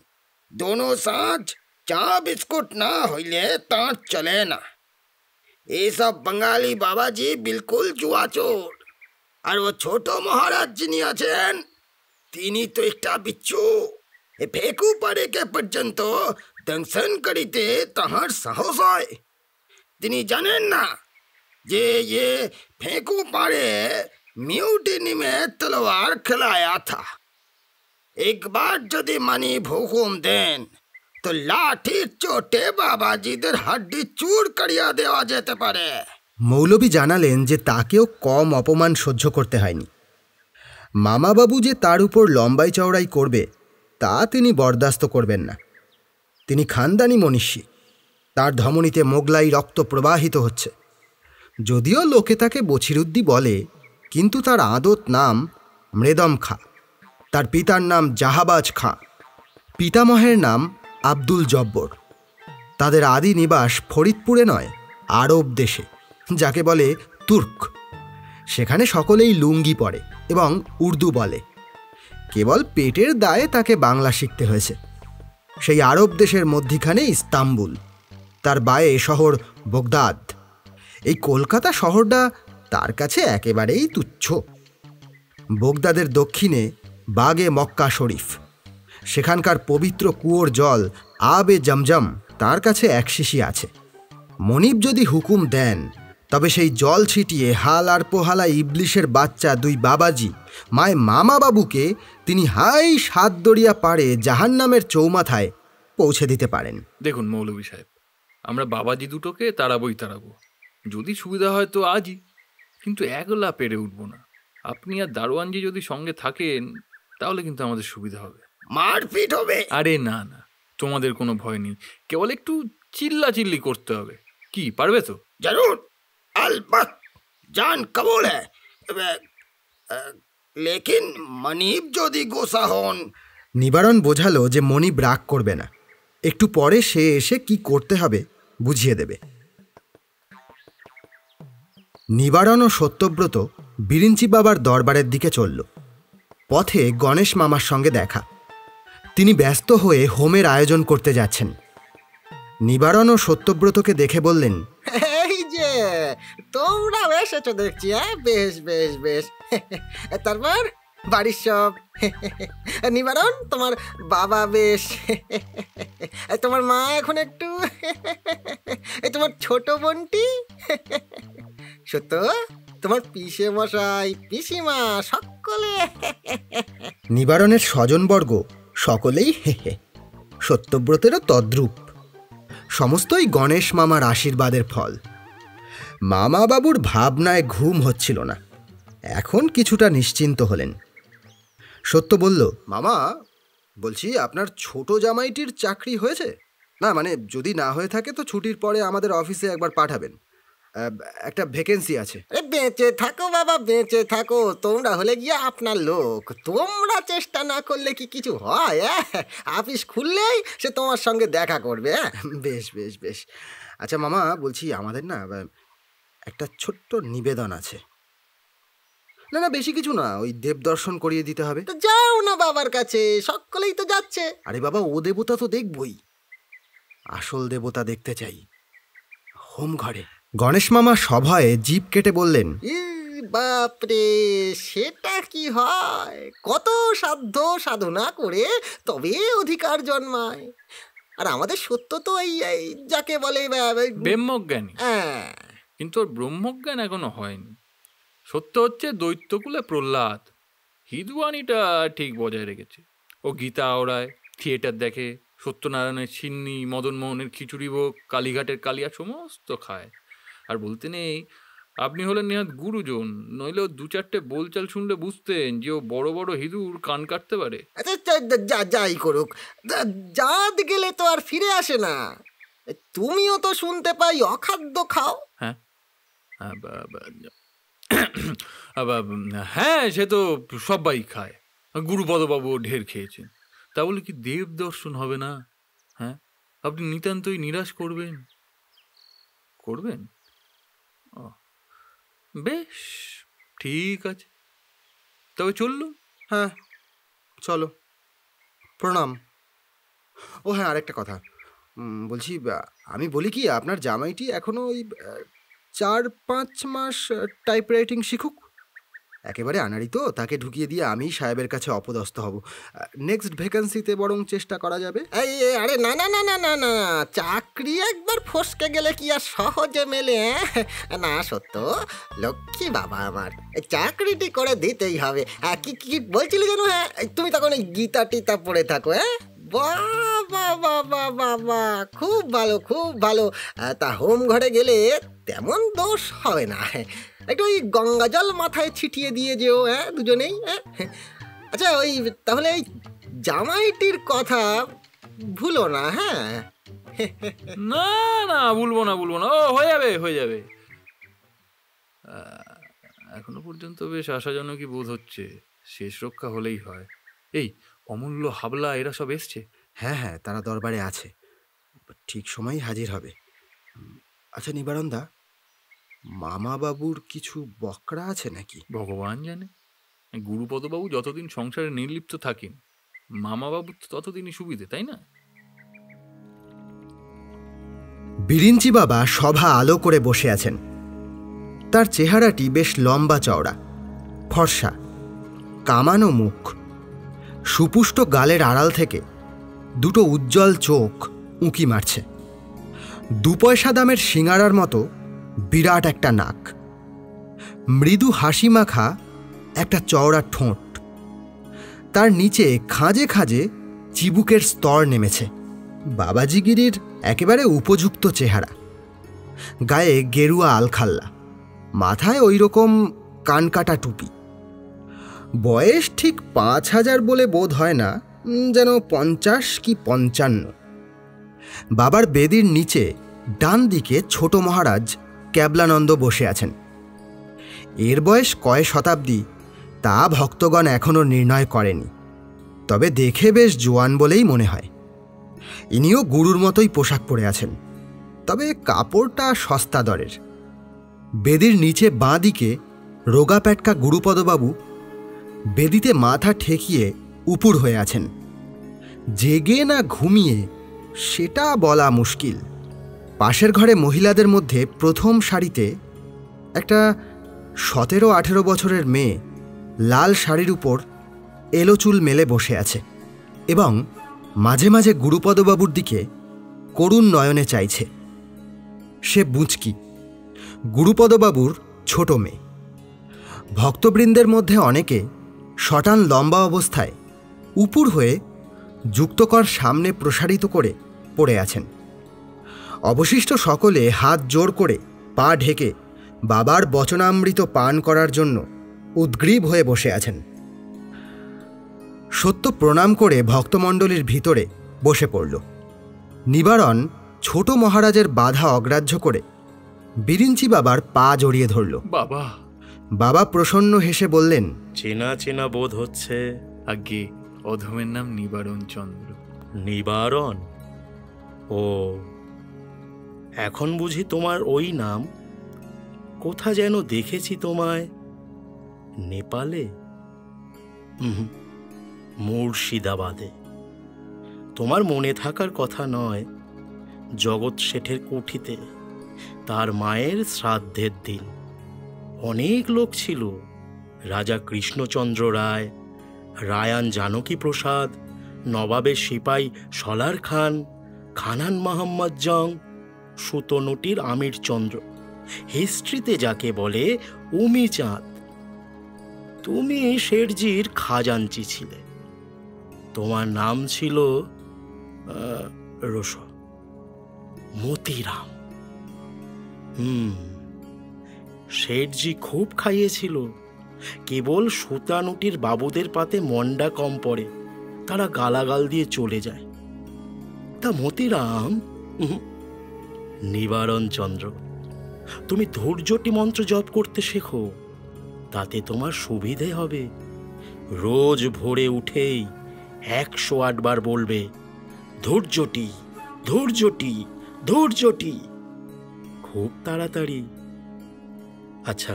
दोनों साँझ चा बिस्कुट ना होइले ताँ चले ना। ये सब बंगाली बाबा जी बिल्कुल जुआचोर। और वो छोटो महाराज जिनी आछेन तिनी तो एकटा बिच्छू। फेकू पड़े के पर्यंत दंशन करीते ताहार साहस हय। तिनी जानेन ना जे ये फेकू पारे म्यूटिनी में तलवार खिलाया था। एक बार जदि मनी भूकुम देन तो लाठी चोटे बाबा जी देर हड्डी चूर करिया देवा जेते पारे। मौलवी जानालेन जे ताकेओ कम अपमान सह्य करते हयनि। मामा बाबू जे तार उपर लम्बाई चौड़ाई करबे ता तिनी बर्दाश्त करबेन ना। तिनी खानदानी मनीषी, तार धमनीते मोगलाई रक्त प्रवाहित होच्छे। जदिओ लोके ताके बचिरुद्दी बोले, किन्तु तार आदत नाम मृदम खां, तार पितार नाम जाहाबाज खां, पितामहेर नाम आब्दुल जब्बर। तादेर आदि निवास फरिदपुरे नय आरब देशे, जाके बोले तुर्क। सेखाने सकलेई लुंगी पड़े एवं उर्दू बोले। केवल पेटेर दाये ताके बांगला शिखते हयेछे। सेई आरब देशेर मध्यखाने इस्ताम्बुल, तार बाये शहर बगदाद। एई कलकाता शहरटा तार काछे एकेबारेई तुच्छ। बगदादेर दक्षिणे बागे मक्का शरीफ, सेखानकार पवित्र कूओर जल आबे जमजम तार काछे एक शिशी आछे। मनिब जदि हुकुम देन तबे सेई जल छिटिए हाल आर पोहाला इबलिशेर बाच्चा दुई बाबाजी माय मामा बाबूके तिनी हाई सात दरिया पारे जाहान्नामेर चौमाथाय पौंछे दिते पारेन। देखुन मौलवी साहेब, आमरा बाबाजी दुटोके ताड़ाबोई ताड़ाबो, जदि सुविधा हय तो आजई, किन्तु एकला पेरे उठबो ना। आपनि आर दारवानजी जदि संगे थाकेन ताहले किन्तु आमादेर सुविधा हबे। मारपीट हबे? आरे ना ना, तोमादेर कोनो भय नेই, केवल एकटु चिल्लाचिल्ली करते हबे। कि पारबे तो? जरूर, अलबत्त, जान कबूल है। लेकिन मनिब जदि गोसा हन। निबारण बोझालो जे मनिब राग करबे ना, एकटु परे से एसे कि करते हबे बुझिए देबे। निबारण और सत्यव्रत बिरिंची बाबार दरबारेर दिके चलल। पथे गणेश मामार संगे देखा। तिनी व्यस्त हये होमेर आयोजन करते जाच्छेन। निबारण और सत्यव्रतके देखे बोललेन, এই যে তোমরা এসেছো দেখছি। বেশ বেশ বেশ, তারপর বাড়ির সব। নিবারণ, তোমার বাবা বেশ, তোমার মা এখন একটু, তোমার ছোট বোনটি সত্য, তোমার পিসে মশাই পিসিমা সকলে। নিবারণের স্বজনবর্গ সকলেই হেহে। সত্যব্রতেরও তদ্রূপ। সমস্তই গণেশ মামার আশীর্বাদের ফল। মামা বাবুর ভাবনায় ঘুম হচ্ছিল না। এখন কিছুটা নিশ্চিন্ত হলেন। সত্য বলল, মামা বলছি, আপনার ছোট জামাইটির চাকরি হয়েছে? না মানে যদি না হয়ে থাকে তো ছুটির পরে আমাদের অফিসে একবার পাঠাবেন, একটা ভ্যাকেন্সি আছে। বেঁচে থাকো বাবা, বেঁচে থাকো, তোমরা হলে গিয়ে আপনার লোক। তোমরা চেষ্টা না করলে কি কিছু হয়? অফিস খুললেই সে তোমার সঙ্গে দেখা করবে। বেশ বেশ বেশ। আচ্ছা মামা বলছি, আমাদের না একটা ছোট্ট নিবেদন আছে। না না বেশি কিছু না, ওই দেব দর্শন করিয়ে দিতে হবে। তো যাও না বাবার কাছে, সকলেই তো যাচ্ছে। আরে বাবা, ও দেবতা তো দেখবই, আসল দেবতা দেখতে চাই হোম ঘরে। গণেশ মামা সভায় জিভ কেটে বললেন, বাপরে, সেটা কি হয়? কত সাধ্য সাধনা করে তবে অধিকার জন্মায়। আর আমাদের সত্য তো এই যাকে বলে ব্রহ্মজ্ঞানী, কিন্তু ওর ব্রহ্মজ্ঞান এখনো হয়নি। সত্য হচ্ছে দৈত্যকুলে প্রহ্লাদ। হিদুয়ানিটা ঠিক বজায় রেখেছে। ও গীতা আওড়ায়, থিয়েটার দেখে, সত্যনারায়ণের ছিন্নি, মদনমোহনের খিচুড়ি ভোগ, কালীঘাটের কালিয়া সমস্ত খায়। আর বলতে নেই, আপনি হলেন নেহাত গুরুজন, নইলে দু চারটে বোলচাল শুনলে বুঝতেন যে ও বড় বড় হিঁদুর কান কাটতে পারে। যাই করুক, জাত গেলে তো আর ফিরে আসে না। তুমিও তো শুনতে পাই অখাদ্য খাও। হ্যাঁ হ্যাঁ, সে তো সবাই খায়। গুরুপদবাবু ঢের খেয়েছেন। তা বলে কি দেব দর্শন হবে না? হ্যাঁ, আপনি নিতান্তই নিরাশ করবেন? করবেন? ও বেশ, ঠিক আছে, তবে চললুম। হ্যাঁ চলো। প্রণাম। ओ हाँ आरेकटा कथा बोलছি আমি বলি কি আপনার জামাইটি এখনো ওই ৪-৫ মাস টাইপরাইটিং শিখুক একেবারে আনাড়ি তো তাকে ঢুকিয়ে দিয়ে আমি সাহেবের কাছে অপদস্থ হব নেক্সট ভ্যাকেন্সিতে বরং চেষ্টা করা যাবে এই আরে না না না না না চাকরি একবার ফসকে গেলে কি আর সহজে মেলে না সত্য লক্ষ্মী বাবা আমার এই চাকরিটি করে দিতেই হবে কি কি বলছিলে যেন হ্যাঁ তুমি তখন এই গীতা টিতা পড়ে থাকো হ্যাঁ বাবা বাবা বাবা খুব ভালো তা হোম ঘরে গেলে তেমন দোষ হবে না একটু ওই গঙ্গা জল মাথায় ছিটিয়ে দিয়ে যেও হ্যাঁ দুজনেই আচ্ছা ওই তাহলে এই জামাইটির কথা ভুলো না হ্যাঁ না না ভুলবো না ও হয়ে যাবে এখনো পর্যন্ত বেশ আশাজনকই বোধ হচ্ছে শেষ রক্ষা হলেই হয় এই অমূল্য হাবলা এরা সব এসছে হ্যাঁ হ্যাঁ তারা দরবারে আছে ঠিক সময় হাজির হবে আচ্ছা নিবারণ দা মামা বাবুর কিছু বকরা আছে নাকি ভগবান জানে গুরুপদবাবু যতদিন সংসারে নির্লিপ্ত থাকেন মামা বাবুর ততদিনই সুবিধে তাই না বিরিঞ্চি বাবা সভা আলো করে বসে আছেন তার চেহারাটি বেশ লম্বা চওড়া ফর্সা কামানো মুখ সুপুষ্ট গালের আড়াল থেকে দুটো উজ্জ্বল চোখ উঁকি মারছে দুপয়সা দামের সিঙারার মতো বিরাট একটা নাক মৃদু হাসি মাখা একটা চওড়া ঠোঁট তার নিচে খাঁজে খাঁজে চিবুকের স্তর নেমেছে বাবাজিগিরির একেবারে উপযুক্ত চেহারা গায়ে গেরুয়া আলখাল্লা মাথায় ওই রকম কানকাটা টুপি বয়স ঠিক ৫,০০০ বলে বোধ হয় না যেন ৫০ কি ৫৫। বাবার বেদির নিচে ডান দিকে ছোট মহারাজ কেবলানন্দ বসে আছেন এর বয়স কয় শতাব্দী তা ভক্তগণ এখনও নির্ণয় করেনি তবে দেখে বেশ জোয়ান বলেই মনে হয় ইনিও গুরুর মতোই পোশাক পরে আছেন তবে কাপড়টা সস্তা দরের বেদির নিচে বাঁ দিকে রোগা প্যাটকা গুরুপদবাবু বেদিতে মাথা ঠেকিয়ে উপুর হয়ে আছেন জেগে না ঘুমিয়ে সেটা বলা মুশকিল পাশের ঘরে মহিলাদের মধ্যে প্রথম সারিতে একটা ১৭-১৮ বছরের মেয়ে লাল শাড়ির উপর এলোচুল মেলে বসে আছে এবং মাঝে মাঝে গুরুপদবাবুর দিকে করুণ নয়নে চাইছে সে বুঁচকি গুরুপদবাবুর ছোট মেয়ে ভক্তবৃন্দের মধ্যে অনেকে শটান লম্বা অবস্থায় উপুর হয়ে যুক্তকর সামনে প্রসারিত করে পড়ে আছেন অবশিষ্ট সকলে হাত জোর করে পা ঢেকে বাবার বচনামৃত পান করার জন্য উদ্গ্রীব হয়ে বসে আছেন সত্য প্রণাম করে ভক্তমণ্ডলীর ভিতরে বসে পড়ল নিবারণ ছোট মহারাজের বাধা অগ্রাহ্য করে বিরিঞ্চি বাবার পা জড়িয়ে ধরল বাবা বাবা প্রসন্ন হেসে বললেন চেনা চেনা বোধ হচ্ছে আগে অধমের নাম নিবারণ চন্দ্র নিবারণ ও এখন বুঝি তোমার ওই নাম কোথা যেন দেখেছি তোমায় নেপালে মুর্শিদাবাদে তোমার মনে থাকার কথা নয় জগৎ শেঠের কুঠিতে তার মায়ের শ্রাদ্ধের দিন অনেক লোক ছিল রাজা কৃষ্ণচন্দ্র রায় রায়ান জানকী প্রসাদ নবাবের সিপাই সলার খান খানান মোহাম্মদ জং সুতনুটির আমির চন্দ্র হিস্ট্রিতে যাকে বলে উমি চাঁদ তুমি শেরজির খাজাঞ্চি ছিলে তোমার নাম ছিল মতি রাম শেঠজি খুব খাইয়েছিল কেবল সুতানুটির বাবুদের পাতে মন্ডা কম পড়ে তারা গালাগাল দিয়ে চলে যায় তা মতিরাম নিবারণ চন্দ্র তুমি ধৈর্যটি মন্ত্র জপ করতে শেখো তাতে তোমার সুবিধে হবে রোজ ভোরে উঠেই ১০৮ বার বলবে ধৈর্যটি ধৈর্যটি ধৈর্যটি খুব তাড়াতাড়ি আচ্ছা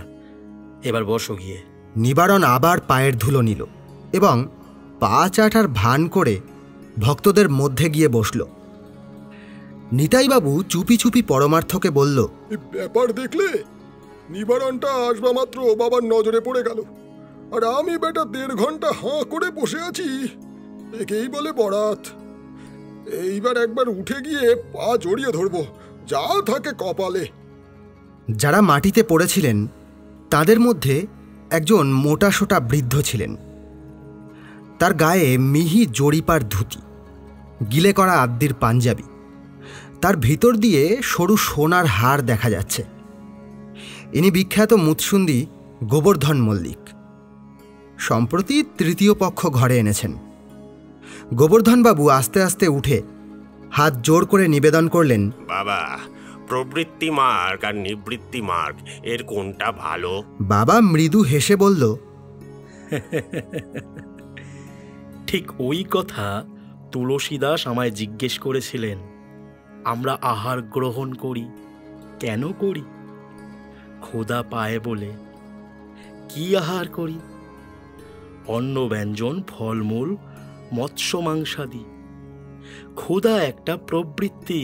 এবার বসো গিয়ে নিবারণ আবার পায়ের ধুলো নিল এবং পা চাটার ভান করে ভক্তদের মধ্যে গিয়ে বসল। নিতাই বাবু চুপি চুপি পরমার্থকে বলল, ব্যাপার দেখলে? নিবারণটা আসবা মাত্র বাবার নজরে পড়ে গেল, আর আমি বেটা দেড় ঘন্টা হাঁ করে বসে আছি। একেই বলে বরাত। এইবার একবার উঠে গিয়ে পা জড়িয়ে ধরব, যা থাকে কপালে। যারা মাটিতে পড়েছিলেন তাদের মধ্যে একজন মোটা সোটা বৃদ্ধ ছিলেন। তার গায়ে মিহি জরিপার ধুতি, গিলে করা আদ্দির পাঞ্জাবি, তার ভিতর দিয়ে সরু সোনার হার দেখা যাচ্ছে। ইনি বিখ্যাত মুৎসুন্দি গোবর্ধন মল্লিক। সম্প্রতি তৃতীয় পক্ষ ঘরে এনেছেন। গোবর্ধনবাবু আস্তে আস্তে উঠে হাত জোর করে নিবেদন করলেন, বাবা প্রবৃত্তি মার্গ আর নিবৃত্তি মার্গ এর কোনটা ভালো? বাবা মৃদু হেসে বলল, ঠিক ওই কথা তুলসীদাস আমায় জিজ্ঞেস করেছিলেন। আমরা আহার গ্রহণ করি, কেন করি? খোদা পায় বলে। কি আহার করি? অন্ন ব্যঞ্জন, ফলমূল, মৎস্য মাংসাদি। খোদা একটা প্রবৃত্তি,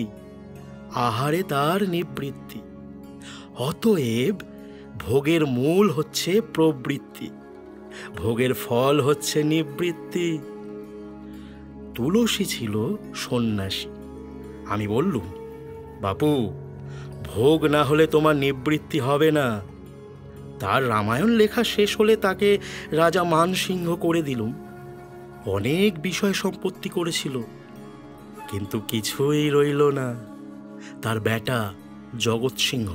আহারে তার নিবৃত্তি। অতএব ভোগের মূল হচ্ছে প্রবৃত্তি, ভোগের ফল হচ্ছে নিবৃত্তি। তুলসী ছিল সন্ন্যাসী। আমি বললুম, বাপু ভোগ না হলে তোমার নিবৃত্তি হবে না। তার রামায়ণ লেখা শেষ হলে তাকে রাজা মান সিংহ করে দিলুম। অনেক বিষয় সম্পত্তি করেছিল, কিন্তু কিছুই রইল না। তার বেটা জগৎ সিংহ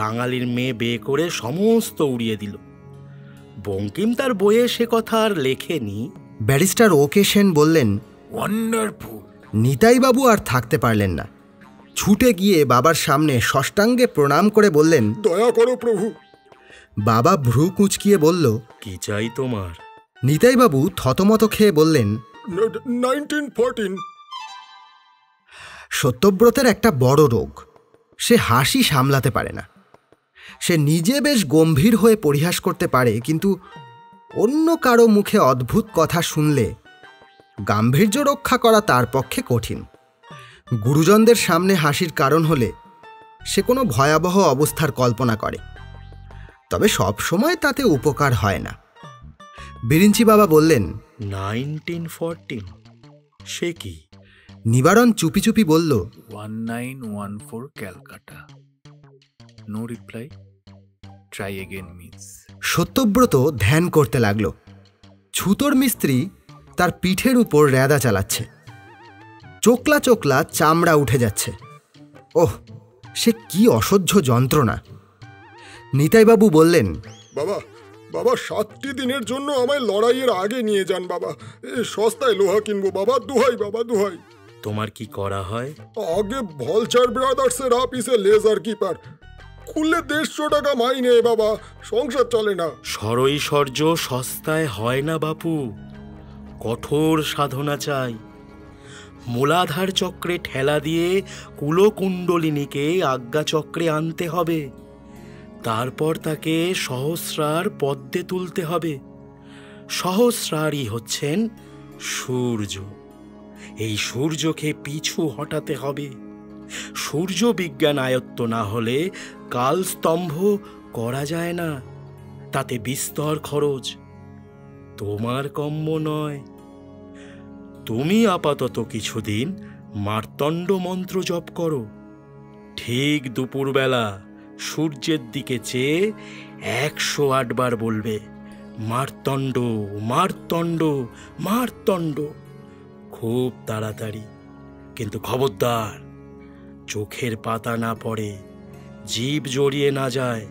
বাঙালির মেয়ে বিয়ে করে সমস্ত উড়িয়ে দিল। বঙ্কিম তার বইয়ে সে কথা আর লেখেনি। ব্যারিস্টার ওকে সেন বললেন, ওয়ান্ডারফুল। নিতাইবাবু আর থাকতে পারলেন না, ছুটে গিয়ে বাবার সামনে ষষ্ঠাঙ্গে প্রণাম করে বললেন, দয়া করো প্রভু। বাবা ভ্রু কুঁচকিয়ে বলল, কি চাই তোমার? নিতাইবাবু থতমত খেয়ে বললেন, 1914। সত্যব্রতের একটা বড় রোগ, সে হাসি সামলাতে পারে না। সে নিজে বেশ গম্ভীর হয়ে পরিহাস করতে পারে, কিন্তু অন্য কারো মুখে অদ্ভুত কথা শুনলে গাম্ভীর্য রক্ষা করা তার পক্ষে কঠিন। গুরুজনদের সামনে হাসির কারণ হলে সে কোনো ভয়াবহ অবস্থার কল্পনা করে, তবে সবসময় তাতে উপকার হয় না। বিরিঞ্চি বাবা বললেন, 1914 সে কি? নিবারণ চুপি চুপি বলল, 1914 Calcutta. No reply, try again miss. Satyabrata ধ্যান করতে লাগল। ছুতোর মিস্ত্রি তার পিঠের উপর রেদা চালাচ্ছে, চোকলা চোকলা চামড়া উঠে যাচ্ছে। ওহ, সে কি অসহ্য যন্ত্রণা! নিতাইবাবু বললেন, বাবা বাবা 7টি দিনের জন্য আমায় লড়াইয়ের আগে নিয়ে যান বাবা, সস্তায় লোহা কিনবো বাবা, দোহাই বাবা দোহাই। তোমার কি করা হয়? আগে ভলচার ব্রাদার্সের অফিসে লেজার কিপার, খুললে 150 টাকা মাইনে বাবা, সংসার চলে না। সরৈশ্বর্য সস্তায় হয় না বাপু, কঠোর সাধনা চাই। মূলাধার চক্রে ঠেলা দিয়ে কুলকুণ্ডলিনীকে আজ্ঞাচক্রে আনতে হবে, তারপর তাকে সহস্রার পদ্মে তুলতে হবে। সহস্রারই হচ্ছেন সূর্য, এই সূর্যকে পিছু হটাতে হবে। সূর্য বিজ্ঞান আয়ত্ত না হলে কালস্তম্ভ করা যায় না, তাতে বিস্তর খরচ। তোমার কম্য নয়। তুমি আপাতত কিছুদিন মার্তণ্ড মন্ত্র জপ করো। ঠিক দুপুরবেলা সূর্যের দিকে চেয়ে 108 বার বলবে, মার্তণ্ড মার্তণ্ড মার্তণ্ড। খুব তাড়াতাড়ি, কিন্তু খবরদার চোখের পাতা না পড়ে, জীব জড়িয়ে না যায়,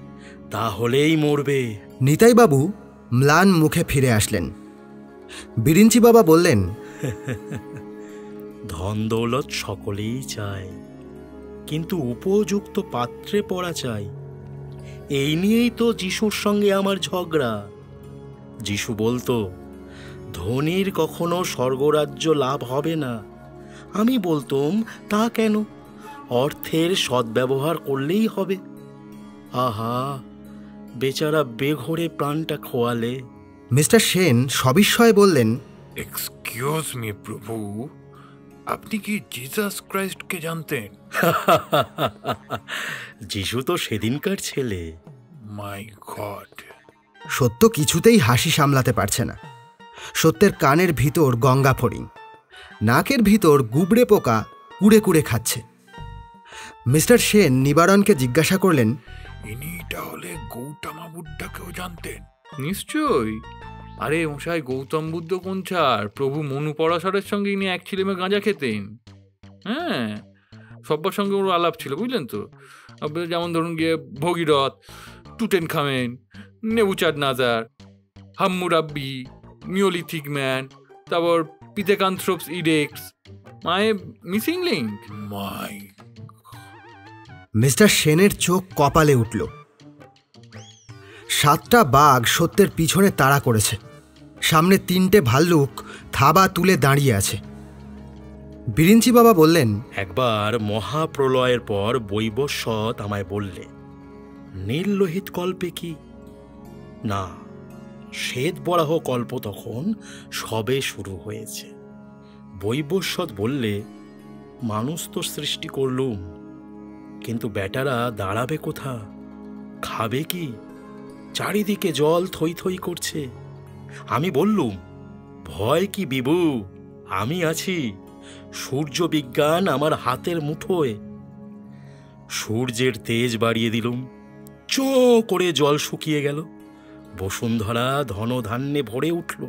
তাহলেই মরবে। নিতাইবাবু ম্লান মুখে ফিরে আসলেন। বিরিঞ্চি বাবা বললেন, ধন দৌলত সকলেই চায়, কিন্তু উপযুক্ত পাত্রে পড়া চাই। এই নিয়েই তো যিশুর সঙ্গে আমার ঝগড়া। যিশু বলতো, ধনীর কখনো স্বর্গরাজ্য লাভ হবে না। আমি বলতুম, তা কেন? অর্থের সদ্ব্যবহার করলেই হবে। আহা, বেচারা বেঘরে প্রাণটা খোয়ালে। মিস্টার সেন সবিস্ময়ে বললেন, एक्सक्यूज मी प्रभु, आपने की जीसस क्राइस्ट के जानते हैं? जीशु तो সেদিনকার ছেলে। My god. সত্য কিছুতেই হাসি সামলাতে পারছে না। সত্যের কানের ভিতর গঙ্গা ফড়িং, নাকের ভিতর গুবড়ে পোকা কুড়ে কুড়ে খাচ্ছে। মিস্টার সেন নিবারণকে জিজ্ঞাসা করলেন, ইনি তাহলে গৌতম বুদ্ধকেও জানতেন? নিশ্চয়ই। আরে মশাই, গৌতম বুদ্ধ কোন ছাড়, প্রভু মনু পরাশরের সঙ্গে ইনি এক ছিলেমে গাঁজা খেতেন। হ্যাঁ, সব্বার সঙ্গে ওর আলাপ ছিল, বুঝলেন তো। যেমন ধরুন গিয়ে Bhagirath, Tutankhamun, Nebuchadnezzar, Hammurabi, neolithic man, তারপর Pithecanthropus ইডেক্স, my missing link. My. Mister সেনের চোখ কপালে উঠল। সাতটা বাঘ সত্যের পিছনে তাড়া করেছে, সামনে তিনটে ভাল্লুক থাবা তুলে দাঁড়িয়ে আছে। বিরিঞ্চি বাবা বললেন, একবার মহাপ্রলয়ের পর বৈবস্বত আমায় বললে, নীল লোহিত কল্পে কি না শ্বেত বরাহ কল্প তখন সবে শুরু হয়েছে। বৈবস্বত বললে, মানুষ তো সৃষ্টি করলুম, কিন্তু বেটারা দাঁড়াবে কোথা, খাবে কি? চারিদিকে জল থই থই করছে। আমি বললুম, ভয় কি বিভু, আমি আছি, সূর্য বিজ্ঞান আমার হাতের মুঠোয়। সূর্যের তেজ বাড়িয়ে দিলুম, চো করে জল শুকিয়ে গেল, বসুন্ধরা ধনধান্যে ভরে উঠল।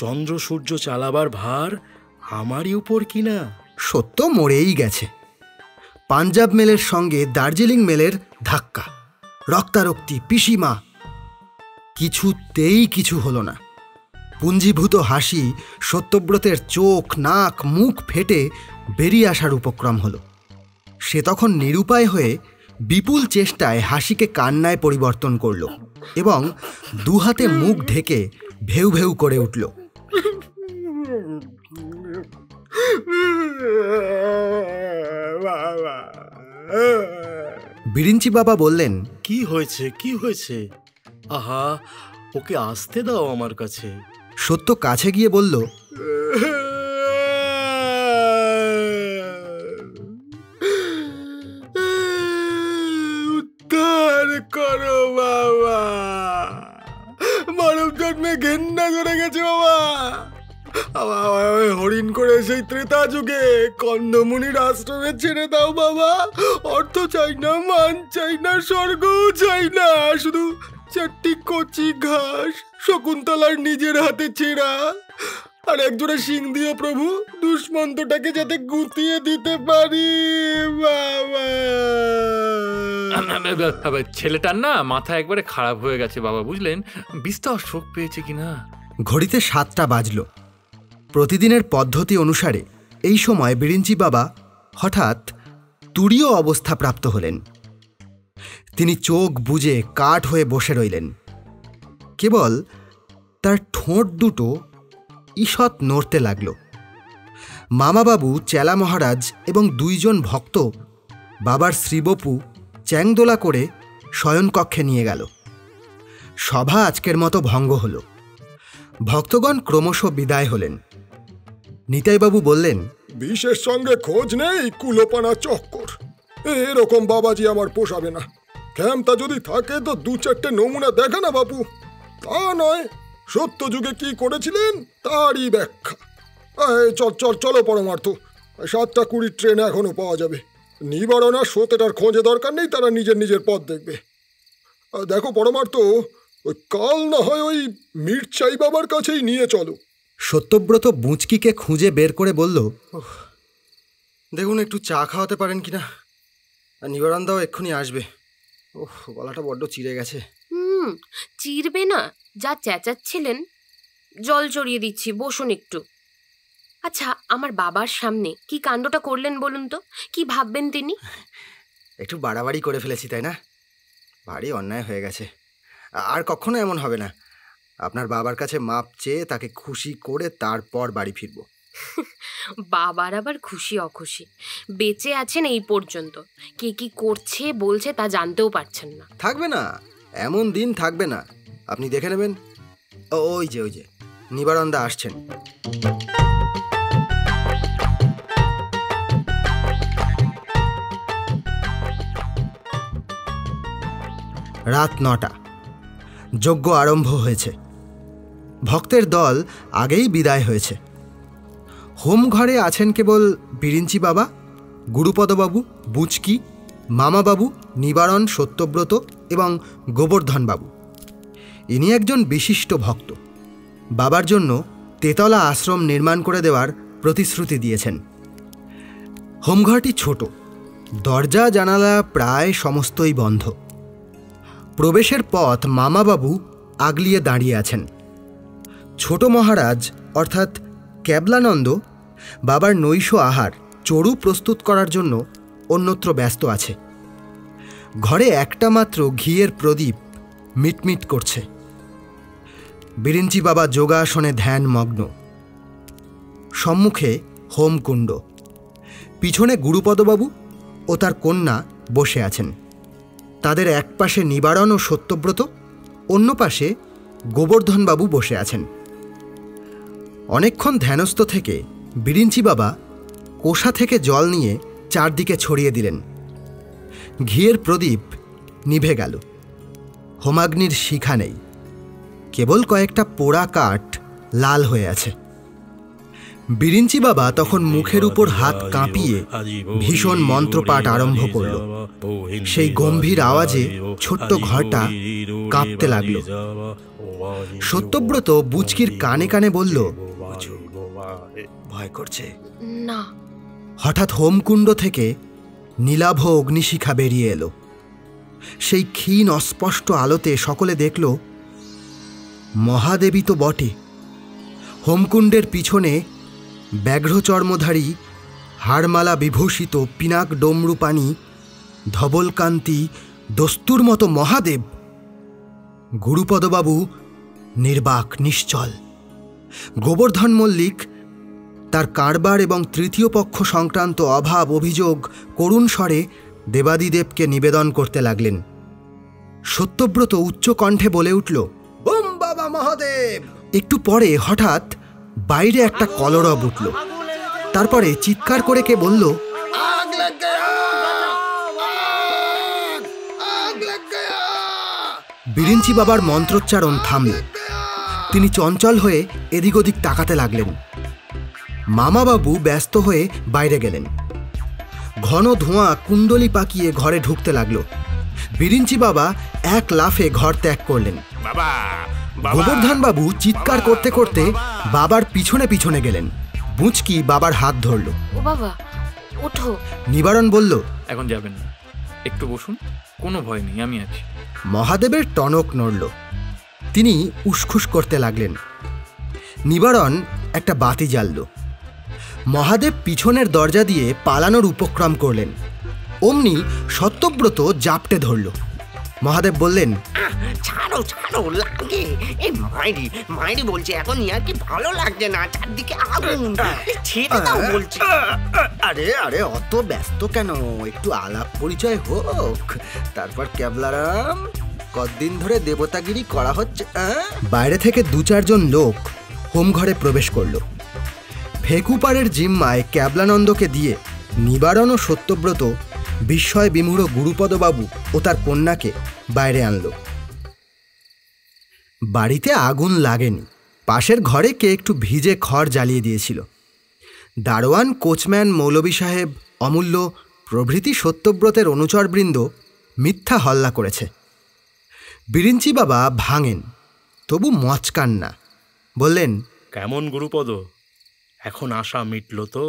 চন্দ্র সূর্য চালাবার ভার আমারই উপর কিনা। সত্য মরেই গেছে। পাঞ্জাব মেলের সঙ্গে দার্জিলিং মেলের ধাক্কা, রক্তারক্তি, পিসিমা, কিছুতেই কিছু হলো না। পুঞ্জীভূত হাসি সত্যব্রতের চোখ নাক মুখ ফেটে বেরিয়ে আসার উপক্রম হলো। সে তখন নিরুপায় হয়ে বিপুল চেষ্টায় হাসিকে কান্নায় পরিবর্তন করল এবং দুহাতে মুখ ঢেকে ভেউ ভেউ করে উঠল। বিরিঞ্চি বাবা বললেন, কি হয়েছে কি হয়েছে, আহা ওকে আসতে দাও আমার কাছে। সত্য কাছে গিয়ে বলল, উদ্ধার করো বাবা, মানব জন্মে ঘেন্না করে গেছে বাবা। হরিণ করে সেই ত্রেতা যুগে কন্দমুনির আশ্রমে ছেড়ে দাও বাবা। অর্থ চাই না, মান চাই না, স্বর্গ চাই না, শুধু চারটি কচি ঘাস, শকুন্তলার নিজের হাতে ছেঁড়া, আর একজোড়া শিং দিও প্রভু, দুষ্মন্তটাকে যাতে গুঁতিয়ে দিতে পারি বাবা। ছেলেটার না মাথা একবারে খারাপ হয়ে গেছে বাবা, বুঝলেন, বিস্তর শোক পেয়েছে কিনা। ঘড়িতে 7টা বাজলো। প্রতিদিনের পদ্ধতি অনুসারে এই সময় বিরিঞ্চি বাবা হঠাৎ তুরীয় অবস্থা প্রাপ্ত হলেন। তিনি চোখ বুজে কাঠ হয়ে বসে রইলেন। কেবল তার ঠোঁট দুটো ঈষৎ নড়তে লাগল। মামাবাবু, চেলা মহারাজ এবং 2 জন ভক্ত বাবার শ্রীবপু চ্যাংদোলা করে শয়নকক্ষে নিয়ে গেল। সভা আজকের মতো ভঙ্গ হল। ভক্তগণ ক্রমশ বিদায় হলেন। নিতাইবাবু বললেন, বিশেষ সঙ্গে খোঁজ নেই কুলোপানা চক্কর, এরকম বাবাজি আমার পোষাবে না। ক্যাম্পটা যদি থাকে তো 2-4টে নমুনা দেখা না বাপু, তা নয় সত্য যুগে কি করেছিলেন তারই ব্যাখ্যা। চল চল চলো পরমার্থ, 7:20 ট্রেন এখনো পাওয়া যাবে। নিবারণা সত্যটার খোঁজে দরকার নেই, তারা নিজের নিজের পথ দেখবে। দেখো পরমার্থ, ওই কাল না হয় ওই মির্চাই বাবার কাছেই নিয়ে চলো। সত্যব্রত বুঁচকিকে খুঁজে বের করে বলল, দেখুন একটু চা খাওয়াতে পারেন কিনা, আর নিবারণদাও এক্ষুনি আসবে। ওহ, গলাটা বড্ড চিড়ে গেছে। চিড়বে না, যা চেঁচাচ্ছিলেন। জল চড়িয়ে দিচ্ছি, বসুন একটু। আচ্ছা, আমার বাবার সামনে কি কাণ্ডটা করলেন বলুন তো, কি ভাববেন তিনি? একটু বাড়াবাড়ি করে ফেলেছি তাই না? ভারী অন্যায় হয়ে গেছে, আর কখনো এমন হবে না। আপনার বাবার কাছে মাপ চেয়ে তাকে খুশি করে তারপর বাড়ি ফিরব। বাবার আবার খুশি অখুশি, বেঁচে আছেন এই পর্যন্ত, কে কি করছে বলছে তা জানতেও পারছেন না। থাকবে না, এমন দিন থাকবে না, আপনি দেখে নেবেন। ওই যে निबारन दा आसछेन रात नौटा यज्ञ आरम्भ होयेछे। भक्तेर दल आगेई विदाय होयेछे। होम घरे आछेन केवल बिरिंची बाबा, गुरुपद बाबू, बुचकी मामा बाबू, निबारण, सत्यव्रत एवं गोवर्धन बाबू। इनी एकजन विशिष्ट भक्त। बाबार जन्य तेतला आश्रम निर्माण करे देवार प्रतिश्रुति दियेछेन। होमघरटी छोट, दरजा जानाला प्राय समस्तई बंध। प्रवेशेर पथ मामा बाबू आगलिए दाड़िये आछेन। छोटो महाराज अर्थात कैवलानंद बाबार नैशो आहार चोरू प्रस्तुत करार जोन्नो अन्यत्र व्यस्त आछे। घरे एकटा मात्र घिएर प्रदीप मिटमिट करछे। बिरिंची बाबा योगासने ध्यान मग्न। सम्मुखे होमकुंड, पिछने गुरुपद बाबू ओ तार कन्या बसे आछेन। तादेर एक पाशे निबारण और सत्यव्रत, अन्य पाशे गोवर्धन बाबू बसे आछेन। अनेकक्षण ध्यानस्थ थेके बिरिंची बाबा कोषा थेके जल निये चारदिके छड़िये दिलेन। घिएर प्रदीप निभे गेल। होमाग्निर शिखा नेई, केवल कयेकटा पोड़ा काठ लाल हये आछे। बिरिंची बाबा तखन मुखेर ऊपर हाथ काँपिए भीषण मंत्रपाठ आरम्भ करल। सेई गम्भीर आवाजे छोट्ट घरटा काँपते लागल। सत्यव्रत बुचकिर काने काने बोलल, भय करछे ना। हठात् होमकुंड थेके नीलाभ अग्निशिखा बेरिये एलो। सेई क्षीण अस्पष्ट आलोते सकले देखल, महादेवी तो बटे। होमकुंडेर पिछने व्याघ्र चर्मधारी हाड़माला विभूषित तो पिनाक डोमरूपाणी धवलकान्ति दस्तुर मतो महादेव। गुरुपदबाबू निर्बाक निश्चल। गोवर्धन मल्लिक तार कारबार एवं तृतीय पक्ष संक्रांत अभाव अभियोग करुण स्वरे देवादिदेव के निवेदन करते लागलें। सत्यव्रत उच्च कण्ठे बोले उठल, बम बाबा महादेव। एकटू परे हठात् बाइरे एक कलरव उठल। तारपरे चित्कार करे के बोलल, आग लग गया, आग लग गया। बिरिंची बाबार मंत्रोच्चारण थामल। तिनी चंचल हये एदिक ओदिक ताकाते लागलें। मामा बाबू व्यस्त हये बाइरे गेलें। घन धोंया कुंडली पाकिये घरे ढुकते लागल। बिरिंची बाबा एक लाफे घर त्याग करलें। बाबा गोवर्धन बाबू चित्कार करते करते बाबार पीछने पीछने गेलेन। बुचकी बाबार हाथ धरल। ओ बाबा उठो। निबारण बोलल, এখন যাবেন না, একটু বসুন, কোনো ভয় নেই, আমি আছি। মহাদেবের টনক নড়ল। তিনি উসখুস করতে লাগলেন। নিবারণ একটা বাতি জ্বালল। মহাদেব পিছনের দরজা দিয়ে পালানোর উপক্রম করলেন। অমনি সত্যব্রত জাপটে ধরল। মহাদেব বললেন, ছাড়ো ছাড়ো, লাগে এই মাইরি মাইরি বলছে, এখন ইয়ার কি ভালো লাগছে না, চারদিকে আগুন, ছেড়ে দাও বলছে। আরে আরে অত ব্যস্ত কেন, একটু আলাপ পরিচয় হোক, তারপর ক্যাবলারাম কতদিন ধরে দেবতাগিরি করা হচ্ছে। বাইরে থেকে দু চারজন লোক হোমঘরে প্রবেশ করলো। ফেকু পারের জিম্মায় ক্যাবলানন্দকে দিয়ে নিবারণ ও সত্যব্রত বিস্ময় বিমূঢ় গুরুপদবাবু ও তার কন্যাকে বাইরে আনলো। বাড়িতে আগুন লাগেনি। পাশের ঘরে কে একটু ভিজে খড় জ্বালিয়ে দিয়েছিল। দারোয়ান, কোচম্যান, মৌলবি সাহেব, অমূল্য প্রভৃতি সত্যব্রতের অনুচরবৃন্দ মিথ্যা হল্লা করেছে। বিরিঞ্চি বাবা ভাঙেন, তবু মচকান না। বললেন, কেমন গুরুপদ, এখন আশা মিটল তো?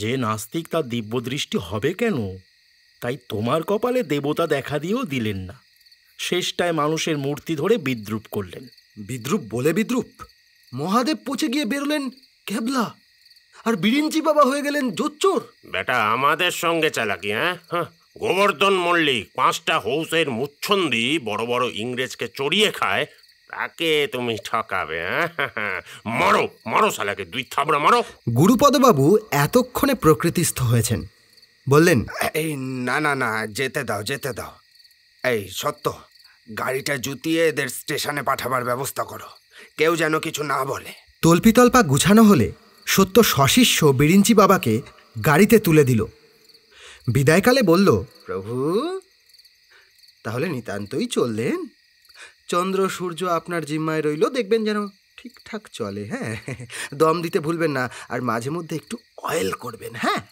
যে নাস্তিক তার দিব্য দৃষ্টি হবে কেন? তাই তোমার কপালে দেবতা দেখা দিয়েও দিলেন না, শেষটায় মানুষের মূর্তি ধরে বিদ্রুপ করলেন। বিদ্রুপ বলে বিদ্রুপ। মহাদেব পচে গিয়ে বেরোলেন ক্যাবলা, আর বিরিঞ্চি বাবা হয়ে গেলেন জোচ্চোর। বেটা আমাদের সঙ্গে চালাকি। হ্যাঁ, গোবর্ধন মল্লিক পাঁচটা হৌসের মুচ্ছন্দি বড় বড় ইংরেজকে চড়িয়ে খায়, তাকে তুমি ঠকাবে? মরো মরো শালাকে, দুই থাবড়া মারো। গুরুপদবাবু এতক্ষণে প্রকৃতিস্থ হয়েছেন। বললেন, এই না না না, যেতে দাও যেতে দাও। এই সত্য, গাড়িটা জুতিয়ে এদের স্টেশনে পাঠাবার ব্যবস্থা করো। কেউ যেন কিছু না বলে। তল্পিতল্পা গুছানো হলে সত্য সশিষ্য বিরিঞ্চি বাবাকে গাড়িতে তুলে দিল। বিদায়কালে বলল, প্রভু তাহলে নিতান্তই চললেন, চন্দ্র সূর্য আপনার জিম্মায় রইল, দেখবেন যেন ঠিকঠাক চলে। হ্যাঁ, দম দিতে ভুলবেন না, আর মাঝে মধ্যে একটু অয়েল করবেন। হ্যাঁ।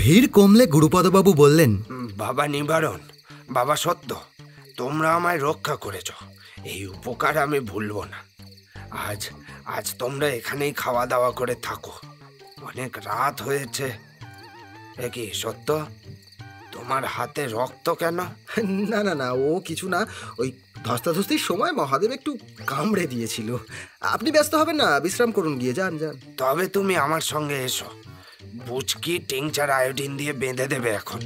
ভিড় কমলে গুরুপদবাবু বললেন, বাবা নিবারণ, বাবা সত্য, তোমরা আমায় রক্ষা করেছ, এই উপকার আমি ভুলব না। আজ আজ তোমরা এখানেই খাওয়া দাওয়া করে থাকো, অনেক রাত হয়েছে। একি সত্য, তোমার হাতে রক্ত কেন? না না না, ও কিছু না, ওই ধস্তাধস্তির সময় মহাদেব একটু কামড়ে দিয়েছিল। আপনি ব্যস্ত হবেন না, বিশ্রাম করুন গিয়ে, যান যান। তবে তুমি আমার সঙ্গে এসো, বুচকি টিংচার আয়োডিন দিয়ে বেঁধে দেবে। এখন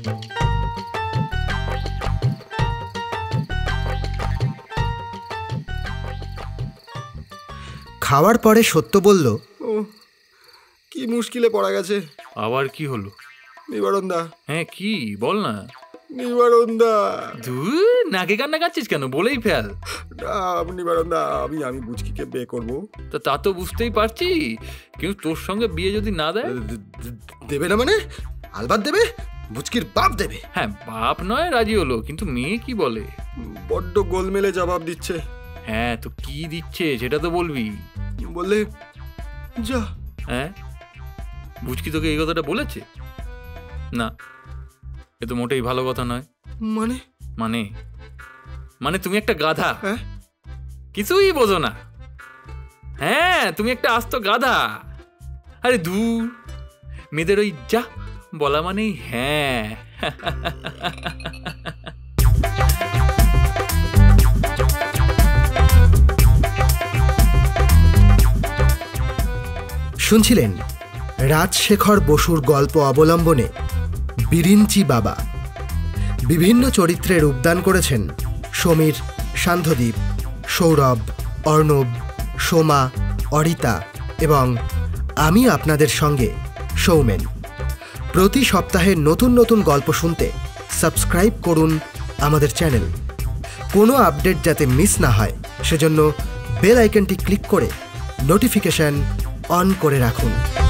খাওয়ার পরে সত্য বলল, ও কি মুশকিলে পড়া গেছে। আবার কি হলো নিবারণ দা? হ্যাঁ কি, বল না নিবারণ দা। ধুর, নাকে কান্না কাচ্ছিস কেন, বলেই ফেল। না নিবারণ দা, আমি আমি বুচকিকে বিয়ে করব। তা তো বুঝতেই পারছি, কিন্তু তোর সঙ্গে বিয়ে যদি না দেয়? দেবে না মানে? আলবাত দেবে, বুচকির বাপ দেবে। হ্যাঁ বাপ নয় রাজি হলো, কিন্তু মেয়ে কি বলে? বড্ড গোলমেলে জবাব দিচ্ছে। হ্যাঁ তো কি দিচ্ছে সেটা তো বলবি। বললে যা। হ্যাঁ, বুচকি তোকে এই কথাটা বলেছে? না, এ তো মোটেই ভালো কথা নয়। মানে? মানে মানে তুমি একটা গাধা, কিছুই বোঝো না। হ্যাঁ তুমি একটা আস্ত গাধা। আরে দূর, মেয়েদের ওই যা বলা মানেই হ্যাঁ। শুনছিলেন রাজশেখর বসুর গল্প অবলম্বনে বিরিঞ্চি বাবা। বিভিন্ন চরিত্রে রূপদান করেছেন সমীর, সান্ধ্যদীপ, সৌরভ, অর্ণব, সোমা, অরিতা এবং আমি আপনাদের সঙ্গে সৌমেন। প্রতি সপ্তাহে নতুন নতুন গল্প শুনতে সাবস্ক্রাইব করুন আমাদের চ্যানেল। কোনো আপডেট যাতে মিস না হয় সেজন্য বেল আইকনটি ক্লিক করে নোটিফিকেশন অন করে রাখুন।